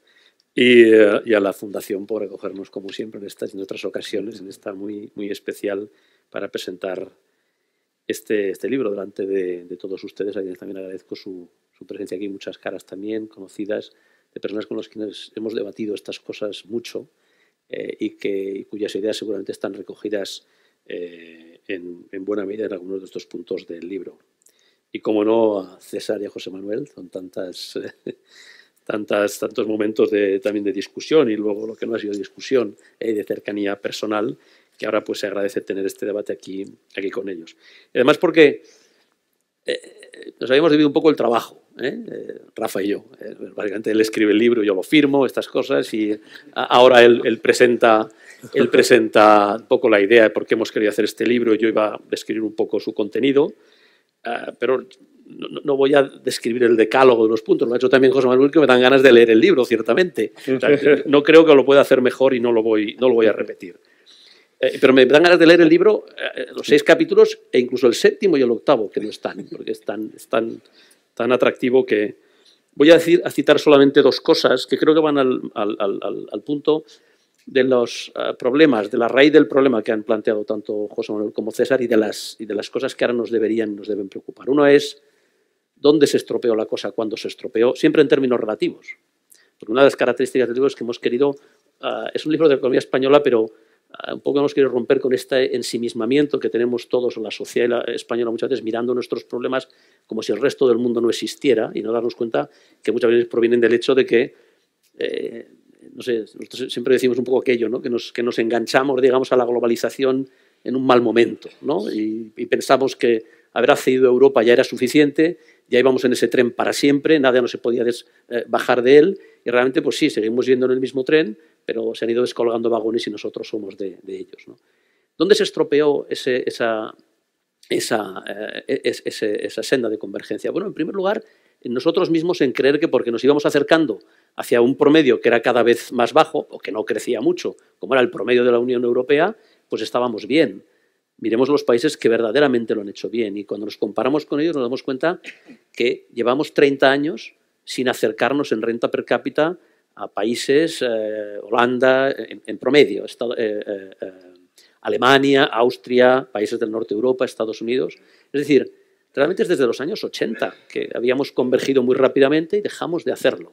y, y a la Fundación por acogernos como siempre en estas y en otras ocasiones, en esta muy, muy especial para presentar este, este libro delante de, de todos ustedes, a quienes también agradezco su, su presencia aquí, muchas caras también conocidas de personas con las quienes hemos debatido estas cosas mucho eh, y, que, y cuyas ideas seguramente están recogidas Eh, en, en buena medida en algunos de estos puntos del libro. Y como no, a César y a José Manuel, son tantas, eh, tantas, tantos momentos de, también de discusión y luego lo que no ha sido discusión y eh, de cercanía personal, que ahora pues se agradece tener este debate aquí, aquí con ellos. Y además porque eh, nos habíamos dividido un poco el trabajo, ¿eh? Eh, Rafa y yo. Eh, básicamente él escribe el libro, yo lo firmo, estas cosas, y a, ahora él, él presenta... Él presenta un poco la idea de por qué hemos querido hacer este libro. Yo iba a describir un poco su contenido, uh, pero no, no voy a describir el decálogo de los puntos. Lo ha hecho también José Manuel, que me dan ganas de leer el libro, ciertamente. O sea, no creo que lo pueda hacer mejor y no lo voy, no lo voy a repetir. Eh, pero me dan ganas de leer el libro, eh, los seis capítulos, e incluso el séptimo y el octavo, que no están, porque es tan, es tan, tan atractivo que... Voy a, decir, a citar solamente dos cosas que creo que van al, al, al, al punto... de los uh, problemas, de la raíz del problema que han planteado tanto José Manuel como César y de las, y de las cosas que ahora nos deberían, nos deben preocupar. Uno es dónde se estropeó la cosa, cuándo se estropeó, siempre en términos relativos. Porque una de las características del libro es que hemos querido, uh, es un libro de la economía española, pero uh, un poco hemos querido romper con este ensimismamiento que tenemos todos en la sociedad española muchas veces, mirando nuestros problemas como si el resto del mundo no existiera y no darnos cuenta que muchas veces provienen del hecho de que eh, no sé, nosotros siempre decimos un poco aquello, ¿no?, que, nos, que nos enganchamos, digamos, a la globalización en un mal momento, ¿no? Y, y pensamos que haber accedido a Europa ya era suficiente, ya íbamos en ese tren para siempre, nada no se podía des, eh, bajar de él, y realmente, pues sí, seguimos yendo en el mismo tren, pero se han ido descolgando vagones y nosotros somos de, de ellos, ¿no? ¿Dónde se estropeó ese, esa, esa, eh, es, ese, esa senda de convergencia? Bueno, en primer lugar, nosotros mismos en creer que porque nos íbamos acercando hacia un promedio que era cada vez más bajo o que no crecía mucho, como era el promedio de la Unión Europea, pues estábamos bien. Miremos los países que verdaderamente lo han hecho bien y cuando nos comparamos con ellos nos damos cuenta que llevamos treinta años sin acercarnos en renta per cápita a países, eh, Holanda en, en promedio, estado, eh, eh, eh, Alemania, Austria, países del norte de Europa, Estados Unidos. Es decir, realmente es desde los años ochenta que habíamos convergido muy rápidamente y dejamos de hacerlo.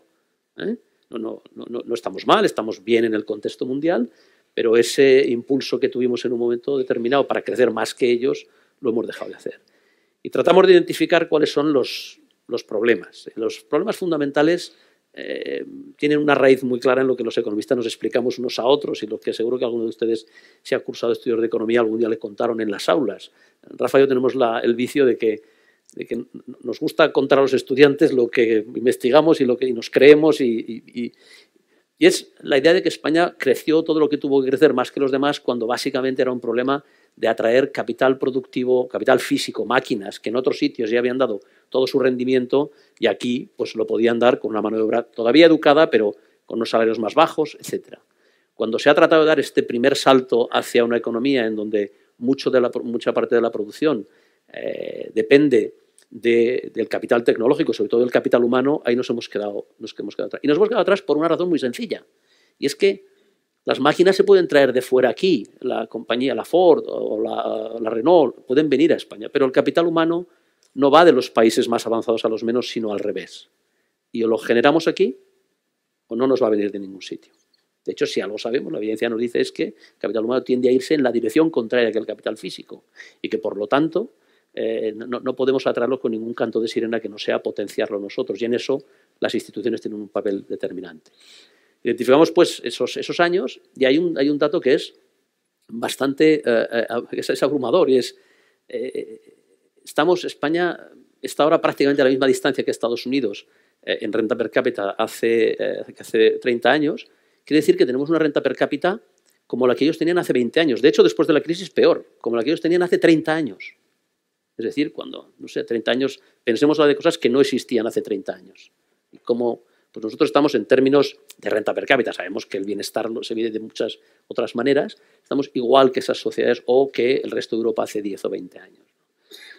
¿Eh? No, no, no, no estamos mal, estamos bien en el contexto mundial, pero ese impulso que tuvimos en un momento determinado para crecer más que ellos, lo hemos dejado de hacer. Y tratamos de identificar cuáles son los, los problemas. Los problemas fundamentales eh, tienen una raíz muy clara en lo que los economistas nos explicamos unos a otros, y lo que seguro que alguno de ustedes, si ha cursado estudios de economía, algún día le contaron en las aulas. Rafa y yo tenemos la, el vicio de que, de que nos gusta contar a los estudiantes lo que investigamos y lo que y nos creemos, y, y, y, y es la idea de que España creció todo lo que tuvo que crecer más que los demás, cuando básicamente era un problema de atraer capital productivo, capital físico, máquinas, que en otros sitios ya habían dado todo su rendimiento y aquí pues lo podían dar con una mano de obra todavía educada, pero con unos salarios más bajos, etcétera. Cuando se ha tratado de dar este primer salto hacia una economía en donde mucho de la, mucha parte de la producción eh, depende de, del capital tecnológico, sobre todo del capital humano, ahí nos hemos quedado, nos hemos quedado atrás. Y nos hemos quedado atrás por una razón muy sencilla, y es que las máquinas se pueden traer de fuera aquí, la compañía, la Ford o la, la Renault, pueden venir a España, pero el capital humano no va de los países más avanzados a los menos, sino al revés. Y o lo generamos aquí o no nos va a venir de ningún sitio. De hecho, si algo sabemos, la evidencia nos dice es que el capital humano tiende a irse en la dirección contraria que el capital físico, y que por lo tanto eh, no, no podemos atraerlo con ningún canto de sirena que no sea potenciarlo nosotros, y en eso las instituciones tienen un papel determinante. Identificamos pues esos, esos años, y hay un, hay un dato que es bastante eh, es, es abrumador, y es eh, estamos, España está ahora prácticamente a la misma distancia que Estados Unidos eh, en renta per cápita hace, eh, hace treinta años, quiere decir que tenemos una renta per cápita como la que ellos tenían hace veinte años, de hecho después de la crisis peor, como la que ellos tenían hace treinta años, es decir, cuando, no sé, treinta años, pensemos ahora de cosas que no existían hace treinta años, como pues nosotros estamos en términos de renta per cápita, sabemos que el bienestar se mide de muchas otras maneras, estamos igual que esas sociedades o que el resto de Europa hace diez o veinte años.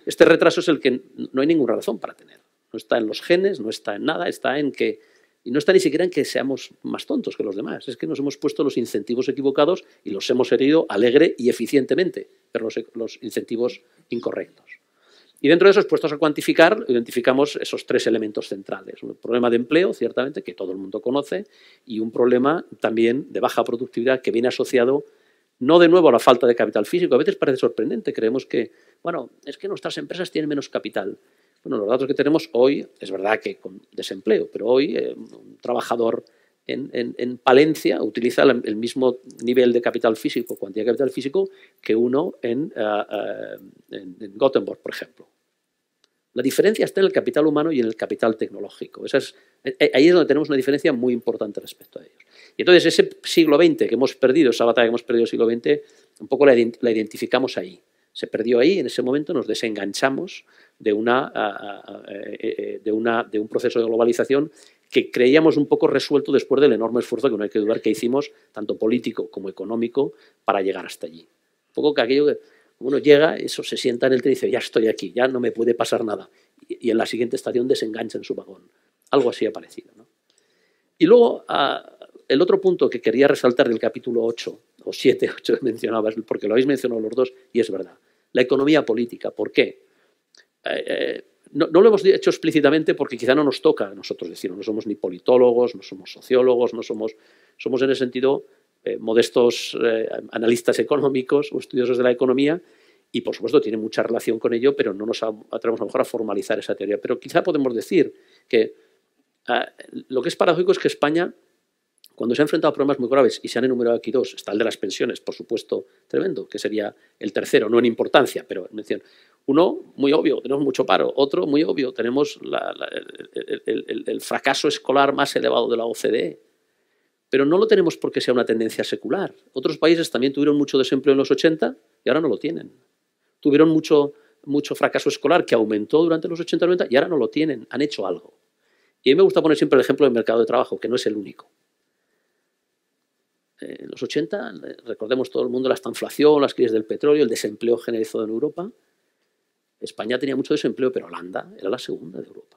Este retraso es el que no hay ninguna razón para tener, no está en los genes, no está en nada, está en que, y no está ni siquiera en que seamos más tontos que los demás, es que nos hemos puesto los incentivos equivocados y los hemos herido alegre y eficientemente, pero los, los incentivos incorrectos. Y dentro de esos puestos a cuantificar, identificamos esos tres elementos centrales. Un problema de empleo, ciertamente, que todo el mundo conoce, y un problema también de baja productividad que viene asociado, no de nuevo a la falta de capital físico. A veces parece sorprendente, creemos que, bueno, es que nuestras empresas tienen menos capital. Bueno, los datos que tenemos hoy, es verdad que con desempleo, pero hoy eh, un trabajador en, en, en Palencia utiliza el, el mismo nivel de capital físico, cuantía de capital físico, que uno en, uh, uh, en, en Göteborg, por ejemplo. La diferencia está en el capital humano y en el capital tecnológico. Esa es, ahí es donde tenemos una diferencia muy importante respecto a ellos. Y entonces ese siglo veinte que hemos perdido, esa batalla que hemos perdido el siglo veinte, un poco la, la identificamos ahí. Se perdió ahí, en ese momento nos desenganchamos de, una, de, una, de un proceso de globalización que creíamos un poco resuelto después del enorme esfuerzo, que no hay que dudar que hicimos, tanto político como económico, para llegar hasta allí. Un poco que aquello que... Uno llega, eso se sienta en el tren y dice, ya estoy aquí, ya no me puede pasar nada. Y, y en la siguiente estación desengancha en su vagón. Algo así ha parecido, ¿no? Y luego, uh, el otro punto que quería resaltar del capítulo ocho, o siete, ocho que mencionabas, porque lo habéis mencionado los dos, y es verdad. La economía política, ¿por qué? Eh, eh, no, no lo hemos hecho explícitamente porque quizá no nos toca a nosotros decirlo. No somos ni politólogos, no somos sociólogos, no somos, somos en ese sentido... Eh, modestos eh, analistas económicos o estudiosos de la economía, y por supuesto tiene mucha relación con ello, pero no nos atrevemos a lo mejor a formalizar esa teoría. Pero quizá podemos decir que eh, lo que es paradójico es que España, cuando se ha enfrentado a problemas muy graves, y se han enumerado aquí dos, está el de las pensiones, por supuesto, tremendo, que sería el tercero, no en importancia, pero en mención. Uno, muy obvio, tenemos mucho paro. Otro, muy obvio, tenemos la, la, el, el, el, el fracaso escolar más elevado de la O C D E. Pero no lo tenemos porque sea una tendencia secular. Otros países también tuvieron mucho desempleo en los ochenta y ahora no lo tienen. Tuvieron mucho, mucho fracaso escolar que aumentó durante los ochenta y noventa y ahora no lo tienen. Han hecho algo. Y a mí me gusta poner siempre el ejemplo del mercado de trabajo, que no es el único. En los ochenta, recordemos todo el mundo, la estanflación, las crisis del petróleo, el desempleo generalizado en Europa. España tenía mucho desempleo, pero Holanda era la segunda de Europa.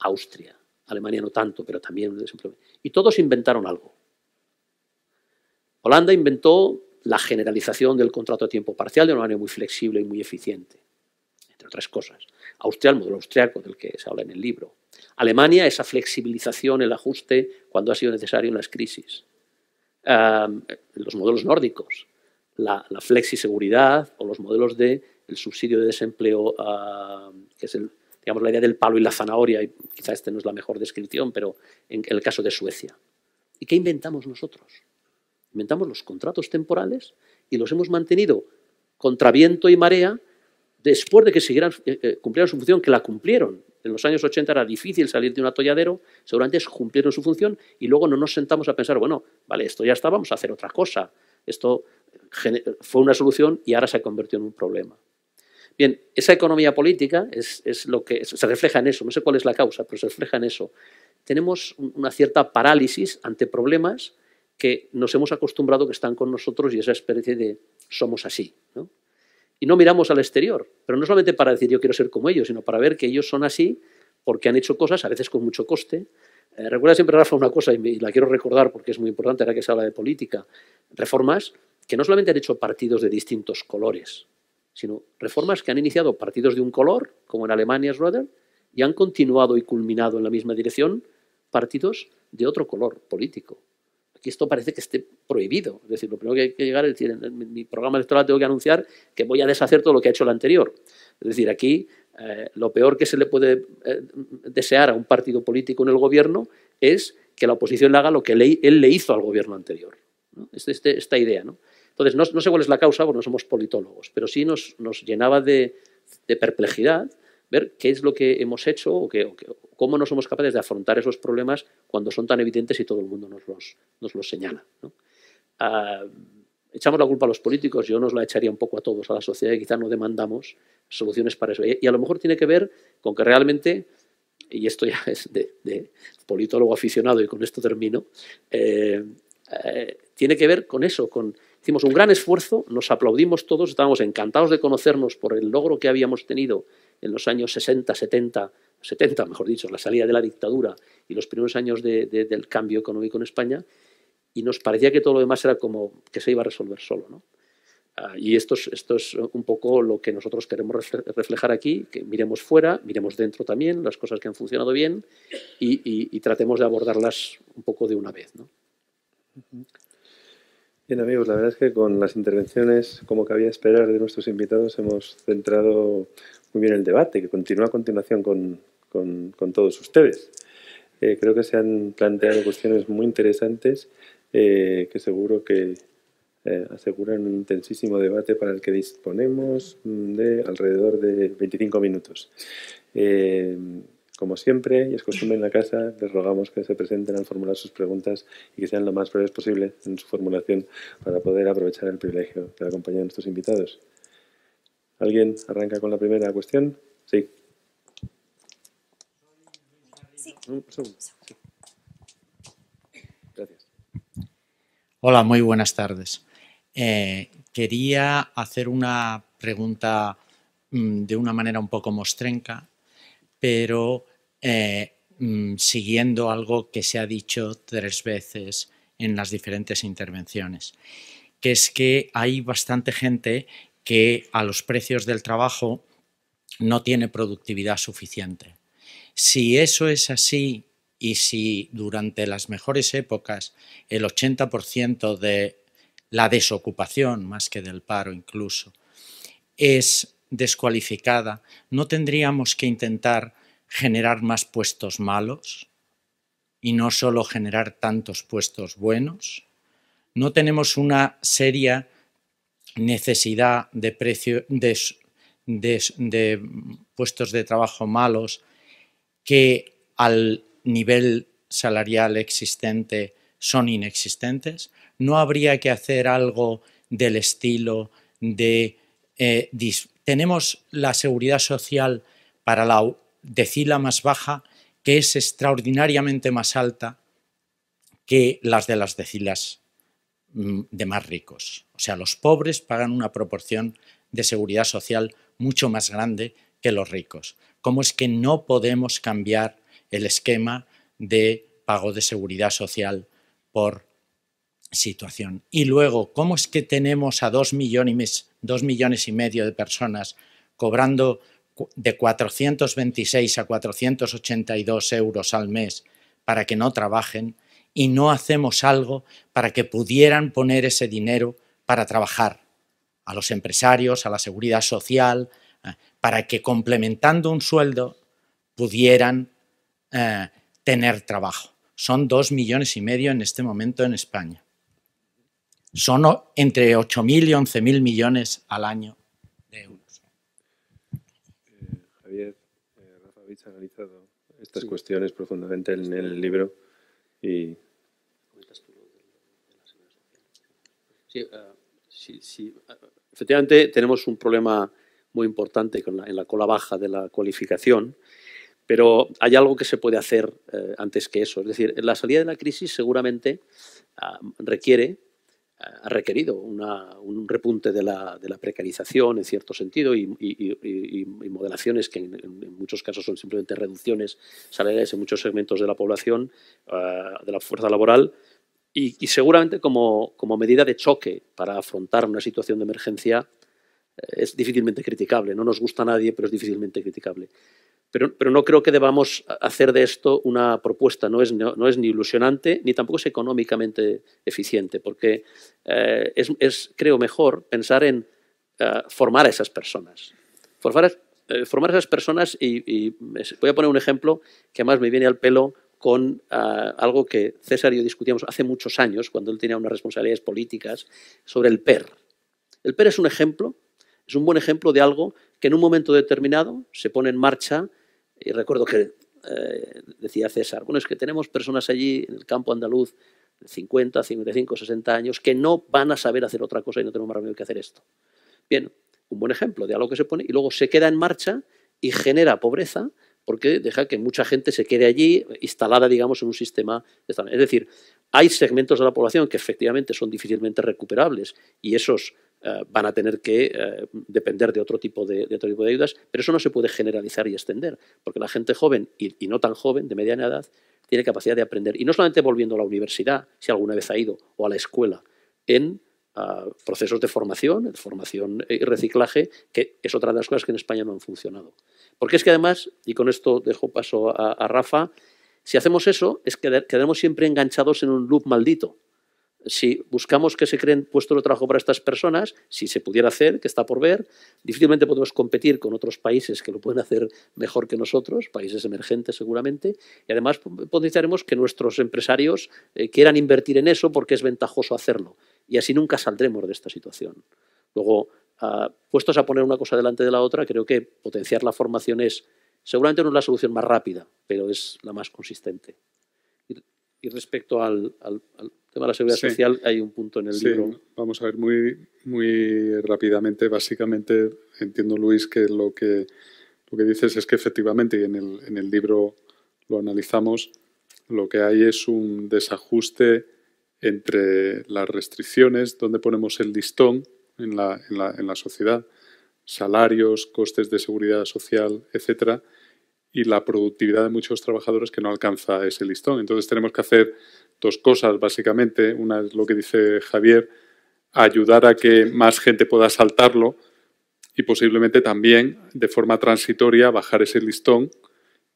Austria. Alemania no tanto, pero también un desempleo. Y todos inventaron algo. Holanda inventó la generalización del contrato a tiempo parcial de una manera muy flexible y muy eficiente, entre otras cosas. Austria, el modelo austriaco del que se habla en el libro. Alemania, esa flexibilización, el ajuste cuando ha sido necesario en las crisis. Um, los modelos nórdicos, la, la flexiseguridad o los modelos del subsidio de desempleo, uh, que es el digamos, la idea del palo y la zanahoria, y quizá esta no es la mejor descripción, pero en el caso de Suecia. ¿Y qué inventamos nosotros? Inventamos los contratos temporales y los hemos mantenido contra viento y marea después de que siguieran, eh, cumplieran su función, que la cumplieron. En los años ochenta era difícil salir de un atolladero, seguramente cumplieron su función y luego no nos sentamos a pensar, bueno, vale, esto ya está, vamos a hacer otra cosa. Esto fue una solución y ahora se ha convertido en un problema. Bien, esa economía política es, es lo que se refleja en eso, no sé cuál es la causa, pero se refleja en eso. Tenemos una cierta parálisis ante problemas que nos hemos acostumbrado que están con nosotros y esa especie de somos así, ¿no? Y no miramos al exterior, pero no solamente para decir yo quiero ser como ellos, sino para ver que ellos son así porque han hecho cosas, a veces con mucho coste. Eh, recuerda siempre, Rafa, una cosa, y, me, y la quiero recordar porque es muy importante ahora que se habla de política, reformas que no solamente han hecho partidos de distintos colores, sino reformas que han iniciado partidos de un color, como en Alemania es Roger, y han continuado y culminado en la misma dirección partidos de otro color político. Que esto parece que esté prohibido. Es decir, lo primero que hay que llegar es decir, en mi programa electoral tengo que anunciar que voy a deshacer todo lo que ha hecho el anterior. Es decir, aquí eh, lo peor que se le puede eh, desear a un partido político en el gobierno es que la oposición le haga lo que le, él le hizo al gobierno anterior, ¿no? Este, este, esta idea, ¿no? Entonces, no, no sé cuál es la causa, porque no somos politólogos, pero sí nos, nos llenaba de, de perplejidad ver qué es lo que hemos hecho o, que, o que, cómo no somos capaces de afrontar esos problemas cuando son tan evidentes y todo el mundo nos los, nos los señala, ¿no? Ah, echamos la culpa a los políticos, yo nos la echaría un poco a todos, a la sociedad, y quizá no demandamos soluciones para eso. Y a lo mejor tiene que ver con que realmente, y esto ya es de, de politólogo aficionado y con esto termino, eh, eh, tiene que ver con eso, con... Hicimos un gran esfuerzo, nos aplaudimos todos, estábamos encantados de conocernos por el logro que habíamos tenido en los años sesenta, setenta, setenta, mejor dicho, la salida de la dictadura y los primeros años de, de, del cambio económico en España, y nos parecía que todo lo demás era como que se iba a resolver solo, ¿no? Ah, y esto es, esto es un poco lo que nosotros queremos reflejar aquí, que miremos fuera, miremos dentro también las cosas que han funcionado bien y, y, y tratemos de abordarlas un poco de una vez, ¿no? Uh-huh. Bien, amigos, la verdad es que con las intervenciones, como cabía esperar de nuestros invitados, hemos centrado muy bien el debate, que continúa a continuación con, con, con todos ustedes. Eh, creo que se han planteado cuestiones muy interesantes eh, que seguro que eh, aseguran un intensísimo debate para el que disponemos de alrededor de veinticinco minutos. Eh, Como siempre, y es costumbre en la casa, les rogamos que se presenten al formular sus preguntas y que sean lo más breves posible en su formulación para poder aprovechar el privilegio de la compañía de nuestros invitados. ¿Alguien arranca con la primera cuestión? Sí. Sí. Gracias. Hola, muy buenas tardes. Eh, quería hacer una pregunta mmm, de una manera un poco mostrenca, pero eh, siguiendo algo que se ha dicho tres veces en las diferentes intervenciones, que es que hay bastante gente que a los precios del trabajo no tiene productividad suficiente. Si eso es así y si durante las mejores épocas el ochenta por ciento de la desocupación, más que del paro incluso, es descualificada, ¿no tendríamos que intentar generar más puestos malos y no solo generar tantos puestos buenos? ¿No tenemos una seria necesidad de, precio, de, de, de puestos de trabajo malos que al nivel salarial existente son inexistentes? ¿No habría que hacer algo del estilo de eh, tenemos la seguridad social para la decila más baja, que es extraordinariamente más alta que las de las decilas de más ricos? O sea, los pobres pagan una proporción de seguridad social mucho más grande que los ricos. ¿Cómo es que no podemos cambiar el esquema de pago de seguridad social por situación? Y luego, ¿cómo es que tenemos a dos millones, dos millones y medio de personas cobrando de cuatrocientos veintiséis a cuatrocientos ochenta y dos euros al mes para que no trabajen y no hacemos algo para que pudieran poner ese dinero para trabajar a los empresarios, a la seguridad social, para que complementando un sueldo pudieran eh, tener trabajo. Son dos millones y medio en este momento en España. Son entre ocho mil y once mil millones al año de euros. Eh, Javier, eh, Rafa, habéis analizado estas sí. cuestiones profundamente en el libro y... Sí, uh, sí, sí. Efectivamente tenemos un problema muy importante con la, en la cola baja de la cualificación, pero hay algo que se puede hacer eh, antes que eso. Es decir, la salida de la crisis seguramente uh, requiere, ha requerido una, un repunte de la, de la precarización en cierto sentido y, y, y, y modelaciones que en, en muchos casos son simplemente reducciones salariales en muchos segmentos de la población, uh, de la fuerza laboral y, y seguramente como, como medida de choque para afrontar una situación de emergencia es difícilmente criticable. No nos gusta a nadie, pero es difícilmente criticable. Pero, pero no creo que debamos hacer de esto una propuesta, no es, no, no es ni ilusionante ni tampoco es económicamente eficiente, porque eh, es, es, creo, mejor pensar en eh, formar a esas personas. Formar, eh, formar a esas personas y, y voy a poner un ejemplo que además me viene al pelo con uh, algo que César y yo discutíamos hace muchos años, cuando él tenía unas responsabilidades políticas, sobre el P E R. El P E R es un ejemplo, es un buen ejemplo de algo que en un momento determinado se pone en marcha. Y recuerdo que eh, decía César, bueno, es que tenemos personas allí en el campo andaluz de cincuenta, cincuenta y cinco, sesenta años que no van a saber hacer otra cosa y no tenemos más remedio que hacer esto. Bien, un buen ejemplo de algo que se pone y luego se queda en marcha y genera pobreza porque deja que mucha gente se quede allí instalada, digamos, en un sistema. Es decir, hay segmentos de la población que efectivamente son difícilmente recuperables y esos... Uh, van a tener que uh, depender de otro tipo de, de otro tipo de ayudas, pero eso no se puede generalizar y extender, porque la gente joven y, y no tan joven, de mediana edad, tiene capacidad de aprender, y no solamente volviendo a la universidad, si alguna vez ha ido, o a la escuela, en uh, procesos de formación, de formación y reciclaje, que es otra de las cosas que en España no han funcionado. Porque es que además, y con esto dejo paso a, a Rafa, si hacemos eso, es que quedaremos siempre enganchados en un loop maldito. Si buscamos que se creen puestos de trabajo para estas personas, si se pudiera hacer, que está por ver, difícilmente podemos competir con otros países que lo pueden hacer mejor que nosotros, países emergentes seguramente, y además potenciaremos que nuestros empresarios eh, quieran invertir en eso porque es ventajoso hacerlo, y así nunca saldremos de esta situación. Luego, eh, puestos a poner una cosa delante de la otra, creo que potenciar la formación es seguramente no es la solución más rápida, pero es la más consistente. Y, y respecto al, al, al tema de la seguridad sí. social, hay un punto en el sí. libro. Vamos a ver muy, muy rápidamente. Básicamente, entiendo, Luis, que lo que, lo que dices es que efectivamente, y en el, en el libro lo analizamos, lo que hay es un desajuste entre las restricciones, donde ponemos el listón en la, en la, en la sociedad, salarios, costes de seguridad social, etcétera, y la productividad de muchos trabajadores que no alcanza ese listón. Entonces tenemos que hacer dos cosas, básicamente. Una es lo que dice Javier, ayudar a que más gente pueda saltarlo y posiblemente también, de forma transitoria, bajar ese listón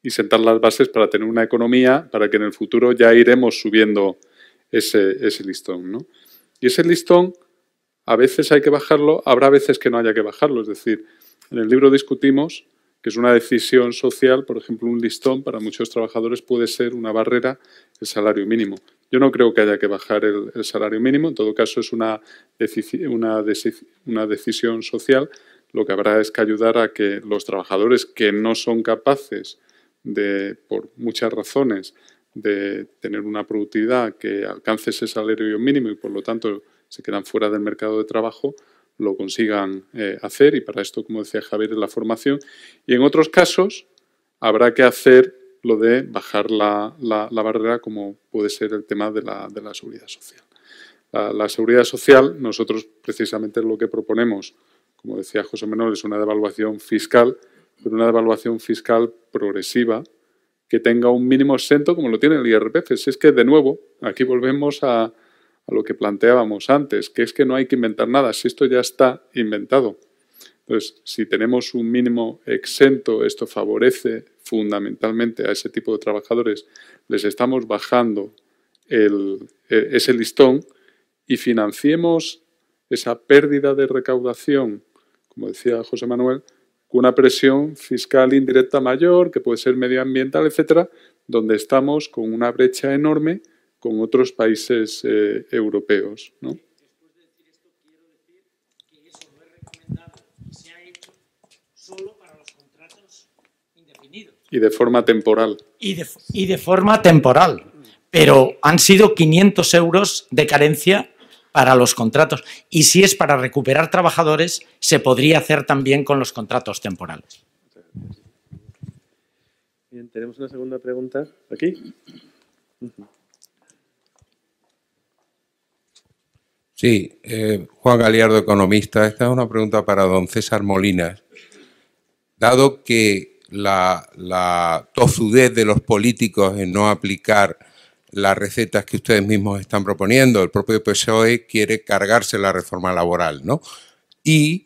y sentar las bases para tener una economía para que en el futuro ya iremos subiendo ese, ese listón, ¿no? Y ese listón, a veces hay que bajarlo, habrá veces que no haya que bajarlo. Es decir, en el libro discutimos que es una decisión social, por ejemplo, un listón para muchos trabajadores puede ser una barrera, el salario mínimo. Yo no creo que haya que bajar el, el salario mínimo, en todo caso es una, deci una, deci una decisión social, lo que habrá es que ayudar a que los trabajadores que no son capaces, de, por muchas razones, de tener una productividad que alcance ese salario mínimo y por lo tanto se quedan fuera del mercado de trabajo, lo consigan eh, hacer y para esto, como decía Javier, es la formación. Y en otros casos habrá que hacer lo de bajar la, la, la barrera, como puede ser el tema de la, de la seguridad social. La, la seguridad social, nosotros precisamente lo que proponemos, como decía José Manuel, es una devaluación fiscal, pero una devaluación fiscal progresiva que tenga un mínimo exento como lo tiene el I R P F. Si es que, de nuevo, aquí volvemos a... a lo que planteábamos antes, que es que no hay que inventar nada, si esto ya está inventado. Entonces, si tenemos un mínimo exento, esto favorece fundamentalmente a ese tipo de trabajadores, les estamos bajando el, ese listón y financiemos esa pérdida de recaudación, como decía José Manuel, con una presión fiscal indirecta mayor, que puede ser medioambiental, etcétera, donde estamos con una brecha enorme con otros países eh, europeos, ¿no? Y de forma temporal. Y de, y de forma temporal. Pero han sido quinientos euros de carencia para los contratos. Y si es para recuperar trabajadores, se podría hacer también con los contratos temporales. Bien, tenemos una segunda pregunta aquí. Sí, eh, Juan Galiardo, economista. Esta es una pregunta para don César Molinas. Dado que La, la tozudez de los políticos en no aplicar las recetas que ustedes mismos están proponiendo. El propio P S O E quiere cargarse la reforma laboral, ¿no? Y,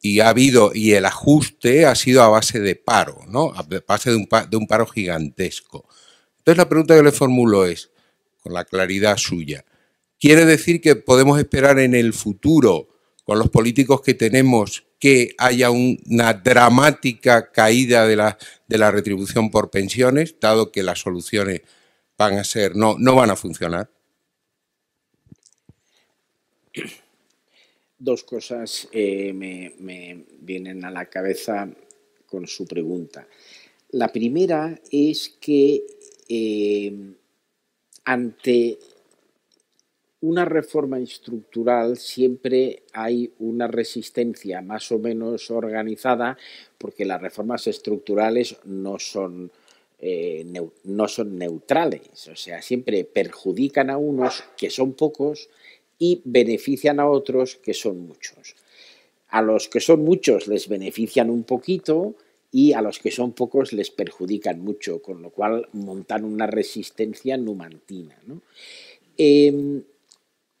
y ha habido, y el ajuste ha sido a base de paro, ¿no? A base de un, de un paro gigantesco. Entonces la pregunta que le formulo es, con la claridad suya, ¿quiere decir que podemos esperar en el futuro, con los políticos que tenemos, que haya una dramática caída de la, de la retribución por pensiones, dado que las soluciones van a ser, no, no van a funcionar? Dos cosas eh, me, me vienen a la cabeza con su pregunta. La primera es que eh, ante una reforma estructural siempre hay una resistencia más o menos organizada, porque las reformas estructurales no son, eh, neu no son neutrales, o sea, siempre perjudican a unos, que son pocos, y benefician a otros, que son muchos. A los que son muchos les benefician un poquito y a los que son pocos les perjudican mucho, con lo cual montan una resistencia numantina, ¿no? Eh,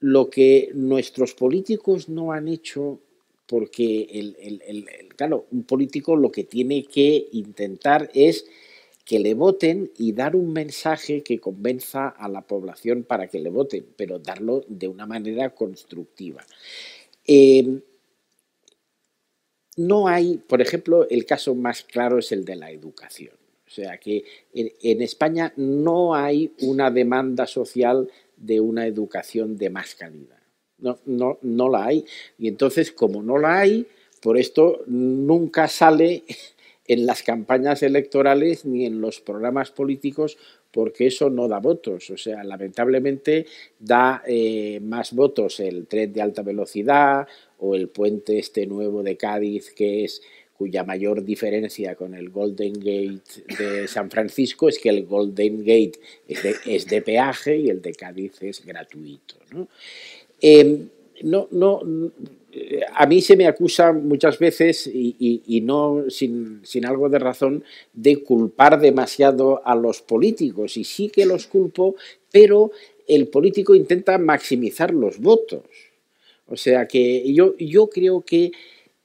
Lo que nuestros políticos no han hecho, porque, el, el, el, el, claro, un político lo que tiene que intentar es que le voten y dar un mensaje que convenza a la población para que le voten, pero darlo de una manera constructiva. Eh, no hay, por ejemplo, el caso más claro es el de la educación. O sea que en, en España no hay una demanda social de una educación de más calidad. No, no, no la hay. Y entonces, como no la hay, por esto nunca sale en las campañas electorales ni en los programas políticos, porque eso no da votos. O sea, lamentablemente da eh, más votos el tren de alta velocidad o el puente este nuevo de Cádiz, que es cuya mayor diferencia con el Golden Gate de San Francisco es que el Golden Gate es de, es de peaje y el de Cádiz es gratuito, ¿no? Eh, no, no, a mí se me acusa muchas veces, y, y, y no sin, sin algo de razón, de culpar demasiado a los políticos, y sí que los culpo, pero el político intenta maximizar los votos. O sea que yo, yo creo que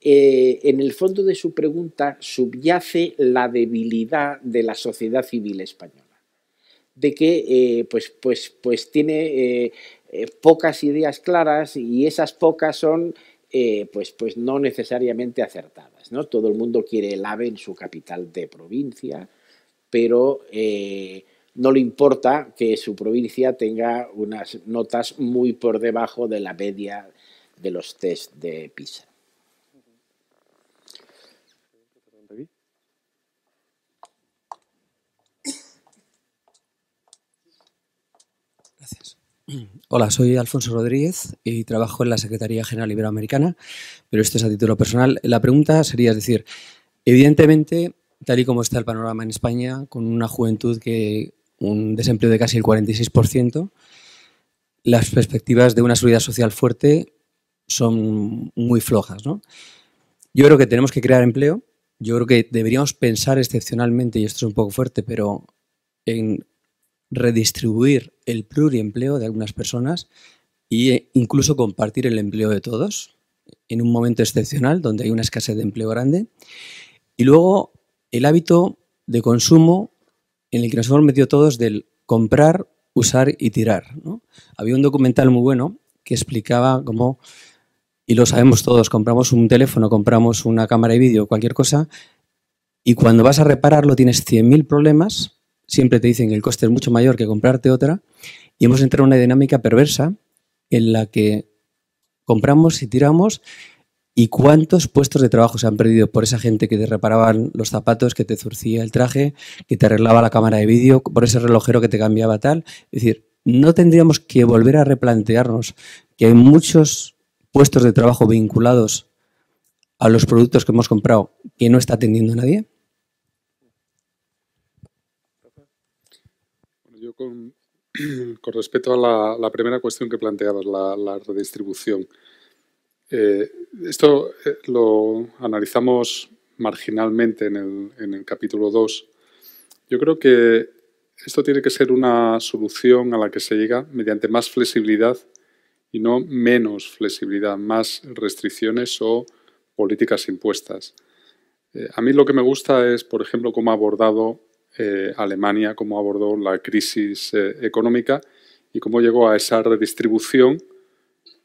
Eh, en el fondo de su pregunta subyace la debilidad de la sociedad civil española, de que eh, pues, pues, pues tiene eh, eh, pocas ideas claras, y esas pocas son eh, pues, pues no necesariamente acertadas, ¿no? Todo el mundo quiere el AVE en su capital de provincia, pero eh, no le importa que su provincia tenga unas notas muy por debajo de la media de los test de PISA. Hola, soy Alfonso Rodríguez y trabajo en la Secretaría General Iberoamericana, pero esto es a título personal. La pregunta sería, es decir, evidentemente, tal y como está el panorama en España, con una juventud que un desempleo de casi el cuarenta y seis por ciento, las perspectivas de una seguridad social fuerte son muy flojas, ¿no? Yo creo que tenemos que crear empleo, yo creo que deberíamos pensar excepcionalmente, y esto es un poco fuerte, pero en redistribuir el pluriempleo de algunas personas e incluso compartir el empleo de todos en un momento excepcional donde hay una escasez de empleo grande. Y luego el hábito de consumo en el que nos hemos metido todos del comprar, usar y tirar, ¿no? Había un documental muy bueno que explicaba cómo y lo sabemos todos, compramos un teléfono, compramos una cámara de vídeo, cualquier cosa, y cuando vas a repararlo tienes cien mil problemas, siempre te dicen que el coste es mucho mayor que comprarte otra, y hemos entrado en una dinámica perversa en la que compramos y tiramos, y cuántos puestos de trabajo se han perdido por esa gente que te reparaban los zapatos, que te zurcía el traje, que te arreglaba la cámara de vídeo, por ese relojero que te cambiaba tal. Es decir, no tendríamos que volver a replantearnos que hay muchos puestos de trabajo vinculados a los productos que hemos comprado que no está atendiendo a nadie. Bueno, yo con, con respecto a la, la primera cuestión que planteabas, la, la redistribución. Eh, esto eh, lo analizamos marginalmente en el, en el capítulo dos. Yo creo que esto tiene que ser una solución a la que se llega mediante más flexibilidad y no menos flexibilidad, más restricciones o políticas impuestas. Eh, a mí lo que me gusta es, por ejemplo, cómo ha abordado eh, Alemania, cómo abordó la crisis eh, económica y cómo llegó a esa redistribución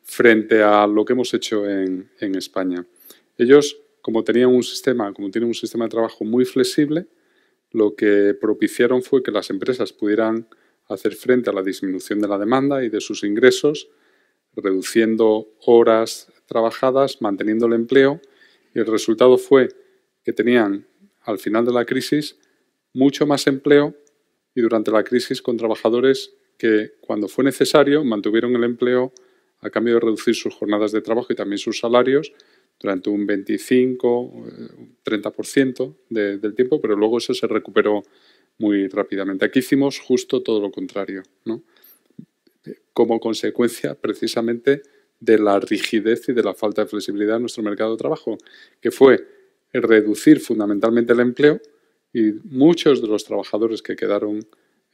frente a lo que hemos hecho en, en España. Ellos, como tenían un sistema, como tienen un sistema de trabajo muy flexible, lo que propiciaron fue que las empresas pudieran hacer frente a la disminución de la demanda y de sus ingresos, reduciendo horas trabajadas, manteniendo el empleo, y el resultado fue que tenían, al final de la crisis, mucho más empleo y durante la crisis con trabajadores que, cuando fue necesario, mantuvieron el empleo a cambio de reducir sus jornadas de trabajo y también sus salarios durante un veinticinco, treinta por ciento de, del tiempo, pero luego eso se recuperó muy rápidamente. Aquí hicimos justo todo lo contrario, ¿no? Como consecuencia precisamente de la rigidez y de la falta de flexibilidad en nuestro mercado de trabajo, que fue reducir fundamentalmente el empleo, y muchos de los trabajadores que quedaron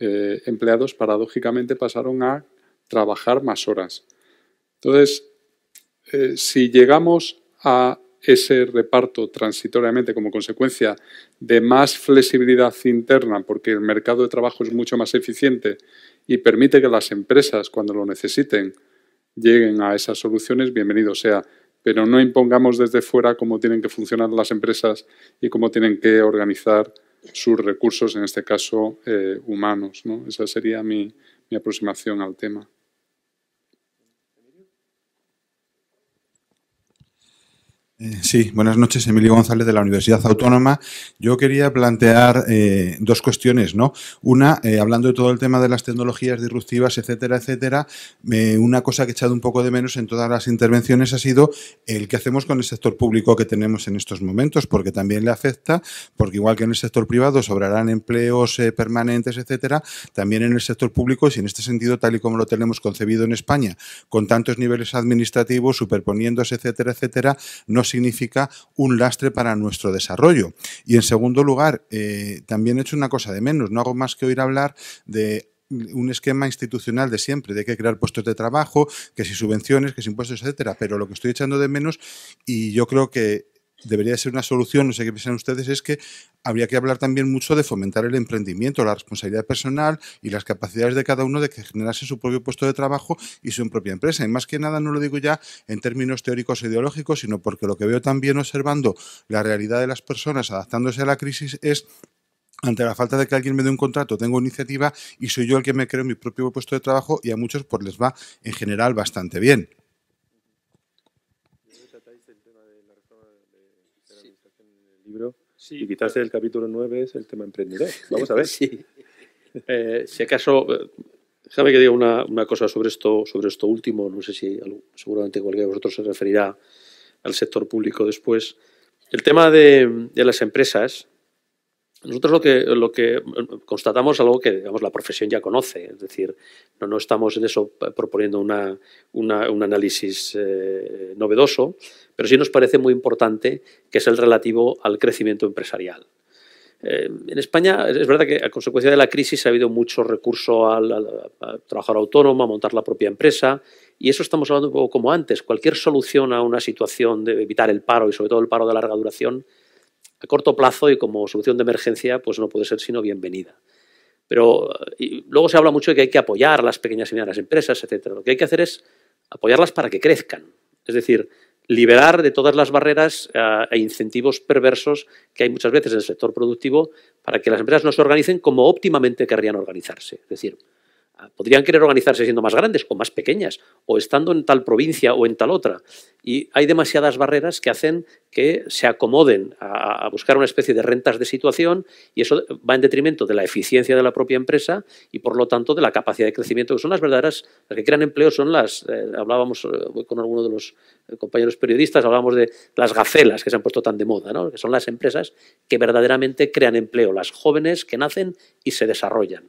eh, empleados paradójicamente pasaron a trabajar más horas. Entonces, eh, si llegamos a ese reparto transitoriamente como consecuencia de más flexibilidad interna, porque el mercado de trabajo es mucho más eficiente y permite que las empresas, cuando lo necesiten, lleguen a esas soluciones, bienvenido sea. Pero no impongamos desde fuera cómo tienen que funcionar las empresas y cómo tienen que organizar sus recursos, en este caso eh, humanos, ¿no? Esa sería mi, mi aproximación al tema. Sí, buenas noches, Emilio González de la Universidad Autónoma. Yo quería plantear eh, dos cuestiones, ¿no? Una, eh, hablando de todo el tema de las tecnologías disruptivas, etcétera, etcétera, eh, una cosa que he echado un poco de menos en todas las intervenciones ha sido el que hacemos con el sector público que tenemos en estos momentos, porque también le afecta, porque igual que en el sector privado sobrarán empleos eh, permanentes, etcétera, también en el sector público, si en este sentido, tal y como lo tenemos concebido en España, con tantos niveles administrativos, superponiéndose, etcétera, etcétera, no significa un lastre para nuestro desarrollo. Y en segundo lugar, eh, también he hecho una cosa de menos, no hago más que oír hablar de un esquema institucional de siempre, de que crear puestos de trabajo, que si subvenciones, que si impuestos, etcétera, pero lo que estoy echando de menos, y yo creo que debería ser una solución, no sé qué piensan ustedes, es que habría que hablar también mucho de fomentar el emprendimiento, la responsabilidad personal y las capacidades de cada uno de que generase su propio puesto de trabajo y su propia empresa. Y más que nada no lo digo ya en términos teóricos e ideológicos, sino porque lo que veo también observando la realidad de las personas adaptándose a la crisis es, ante la falta de que alguien me dé un contrato, tengo iniciativa y soy yo el que me creo mi propio puesto de trabajo, y a muchos pues les va en general bastante bien. Sí, y quizás pero... el capítulo nueve es el tema emprendedor. Vamos a ver. Sí. Eh, si acaso, déjame que diga una, una cosa sobre esto, sobre esto último. No sé si algo, seguramente cualquiera de vosotros se referirá al sector público después. El tema de, de las empresas, nosotros lo que, lo que constatamos algo que digamos, la profesión ya conoce. Es decir, no, no estamos en eso proponiendo una, una, un análisis eh, novedoso, pero sí nos parece muy importante, que es el relativo al crecimiento empresarial. Eh, en España es verdad que a consecuencia de la crisis ha habido mucho recurso al, al, al trabajador autónomo, a montar la propia empresa, y eso estamos hablando un poco como antes. Cualquier solución a una situación de evitar el paro, y sobre todo el paro de larga duración, a corto plazo y como solución de emergencia, pues no puede ser sino bienvenida. Pero y luego se habla mucho de que hay que apoyar a las pequeñas y medianas empresas, etcétera. Lo que hay que hacer es apoyarlas para que crezcan. Es decir, liberar de todas las barreras uh, e incentivos perversos que hay muchas veces en el sector productivo para que las empresas no se organicen como óptimamente querrían organizarse. Es decir, uh, podrían querer organizarse siendo más grandes o más pequeñas o estando en tal provincia o en tal otra. Y hay demasiadas barreras que hacen que se acomoden a, a buscar una especie de rentas de situación y eso va en detrimento de la eficiencia de la propia empresa y, por lo tanto, de la capacidad de crecimiento, que son las verdaderas, las que crean empleo son las, eh, hablábamos eh, con alguno de los compañeros periodistas, hablábamos de las gacelas que se han puesto tan de moda, ¿no? Que son las empresas que verdaderamente crean empleo, las jóvenes que nacen y se desarrollan.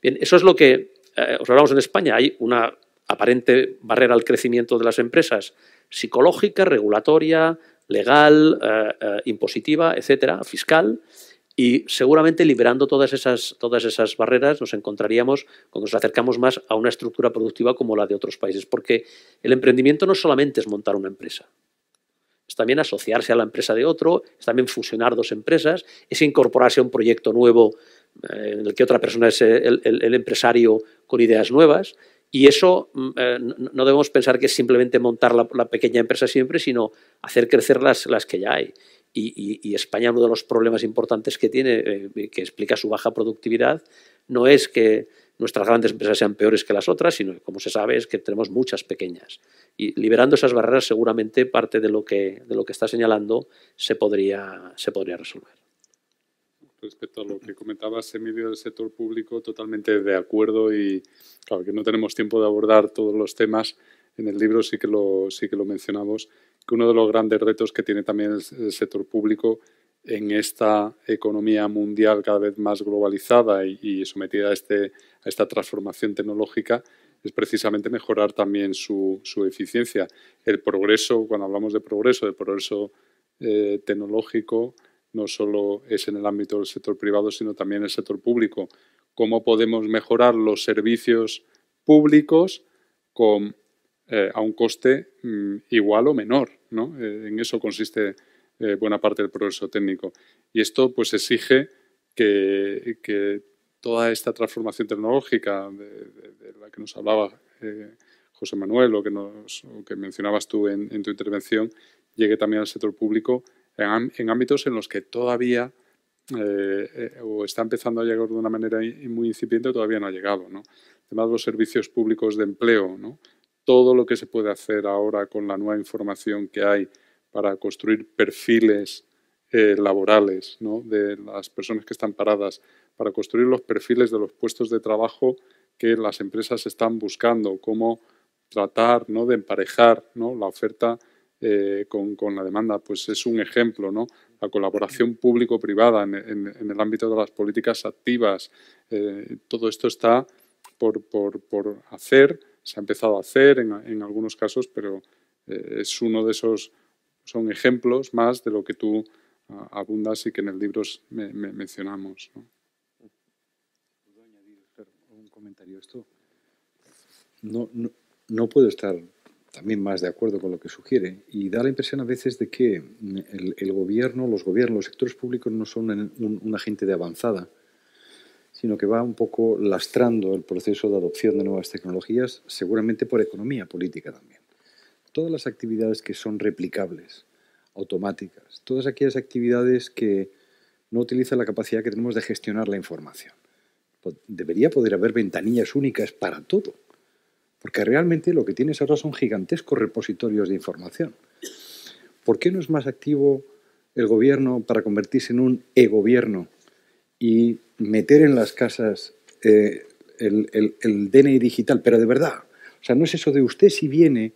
Bien, eso es lo que eh, os hablamos en España. Hay una aparente barrera al crecimiento de las empresas psicológica, regulatoria, legal, eh, eh, impositiva, etcétera, fiscal. Y seguramente liberando todas esas, todas esas barreras nos encontraríamos cuando nos acercamos más a una estructura productiva como la de otros países. Porque el emprendimiento no solamente es montar una empresa. Es también asociarse a la empresa de otro, es también fusionar dos empresas, es incorporarse a un proyecto nuevo eh, en el que otra persona es el, el, el empresario con ideas nuevas. Y eso eh, no debemos pensar que es simplemente montar la, la pequeña empresa siempre, sino hacer crecer las, las que ya hay. Y, y, y España, uno de los problemas importantes que tiene, eh, que explica su baja productividad, no es que nuestras grandes empresas sean peores que las otras, sino que, como se sabe, es que tenemos muchas pequeñas. Y liberando esas barreras, seguramente parte de lo que, de lo que está señalando se podría, se podría resolver. Respecto a lo que comentabas, Emilio, del sector público, totalmente de acuerdo y claro que no tenemos tiempo de abordar todos los temas. En el libro sí que lo, sí que lo mencionamos, que uno de los grandes retos que tiene también el, el sector público en esta economía mundial cada vez más globalizada y, y sometida a, este, a esta transformación tecnológica es precisamente mejorar también su, su eficiencia. El progreso, cuando hablamos de progreso, de progreso eh, tecnológico, no solo es en el ámbito del sector privado, sino también en el sector público. ¿Cómo podemos mejorar los servicios públicos con, eh, a un coste mmm, igual o menor, ¿no? Eh, en eso consiste eh, buena parte del progreso técnico. Y esto pues, exige que, que toda esta transformación tecnológica de, de, de la que nos hablaba eh, José Manuel o que, nos, o que mencionabas tú en, en tu intervención llegue también al sector público en ámbitos en los que todavía eh, eh, o está empezando a llegar de una manera muy incipiente o todavía no ha llegado, ¿no? Además, los servicios públicos de empleo, ¿no? Todo lo que se puede hacer ahora con la nueva información que hay para construir perfiles eh, laborales, ¿no? De las personas que están paradas, para construir los perfiles de los puestos de trabajo que las empresas están buscando, cómo tratar, ¿no? De emparejar, ¿no? La oferta Eh, con, con la demanda, pues es un ejemplo, ¿no? La colaboración público-privada en, en, en el ámbito de las políticas activas, eh, todo esto está por, por, por hacer, se ha empezado a hacer en, en algunos casos, pero eh, es uno de esos, son ejemplos más de lo que tú a, abundas y que en el libro me, me mencionamos, ¿no? ¿Puedo añadir un comentario a esto? No, no, no puedo estar también más de acuerdo con lo que sugiere y da la impresión a veces de que el, el gobierno, los gobiernos, los sectores públicos no son un, un, un agente de avanzada, sino que va un poco lastrando el proceso de adopción de nuevas tecnologías, seguramente por economía política también. Todas las actividades que son replicables, automáticas, todas aquellas actividades que no utilizan la capacidad que tenemos de gestionar la información. Debería poder haber ventanillas únicas para todo. Porque realmente lo que tienes ahora son gigantescos repositorios de información. ¿Por qué no es más activo el gobierno para convertirse en un e-gobierno y meter en las casas eh, el, el, el D N I digital? Pero de verdad, o sea, no es eso de usted si viene,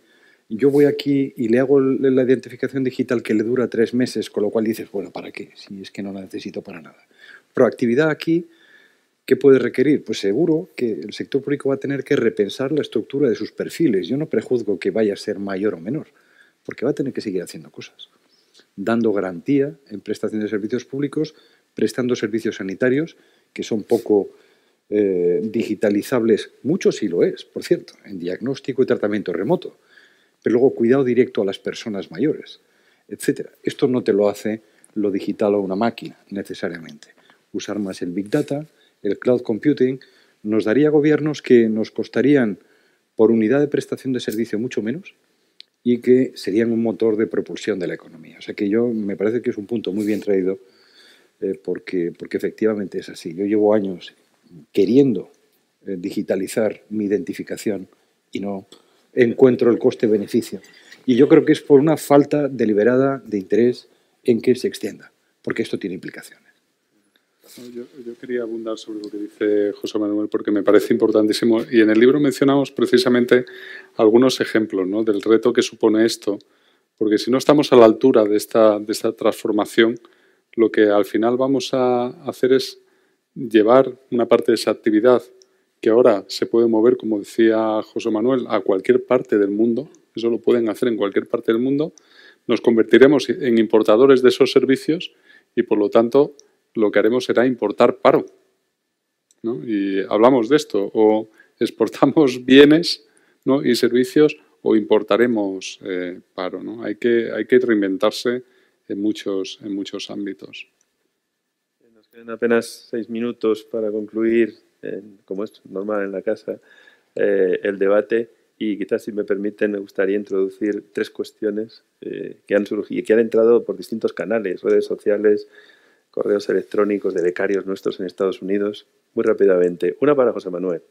yo voy aquí y le hago la identificación digital que le dura tres meses, con lo cual dices, bueno, ¿para qué? Si es que no la necesito para nada. Proactividad aquí. ¿Qué puede requerir? Pues seguro que el sector público va a tener que repensar la estructura de sus perfiles. Yo no prejuzgo que vaya a ser mayor o menor, porque va a tener que seguir haciendo cosas. Dando garantía en prestación de servicios públicos, prestando servicios sanitarios, que son poco eh, digitalizables. Mucho sí lo es, por cierto, en diagnóstico y tratamiento remoto. Pero luego cuidado directo a las personas mayores, etcétera. Esto no te lo hace lo digital o una máquina, necesariamente. Usar más el Big Data, el cloud computing, nos daría gobiernos que nos costarían por unidad de prestación de servicio mucho menos y que serían un motor de propulsión de la economía. O sea que yo me parece que es un punto muy bien traído eh, porque, porque efectivamente es así. Yo llevo años queriendo eh, digitalizar mi identificación y no encuentro el coste-beneficio. Y yo creo que es por una falta deliberada de interés en que se extienda, porque esto tiene implicaciones. Yo, yo quería abundar sobre lo que dice José Manuel porque me parece importantísimo. Y en el libro mencionamos precisamente algunos ejemplos, ¿no?, del reto que supone esto, porque si no estamos a la altura de esta, de esta transformación, lo que al final vamos a hacer es llevar una parte de esa actividad que ahora se puede mover, como decía José Manuel, a cualquier parte del mundo. Eso lo pueden hacer en cualquier parte del mundo. Nos convertiremos en importadores de esos servicios y, por lo tanto, lo que haremos será importar paro, ¿no? Y hablamos de esto, o exportamos bienes, ¿no?, y servicios, o importaremos eh, paro, ¿no? Hay que, hay que reinventarse en muchos, en muchos ámbitos. Nos quedan apenas seis minutos para concluir, eh, como es normal en la casa, eh, el debate. Y quizás, si me permiten, me gustaría introducir tres cuestiones eh, que han surgido, que han entrado por distintos canales, redes sociales, correos electrónicos de becarios nuestros en Estados Unidos. Muy rápidamente, una para José Manuel.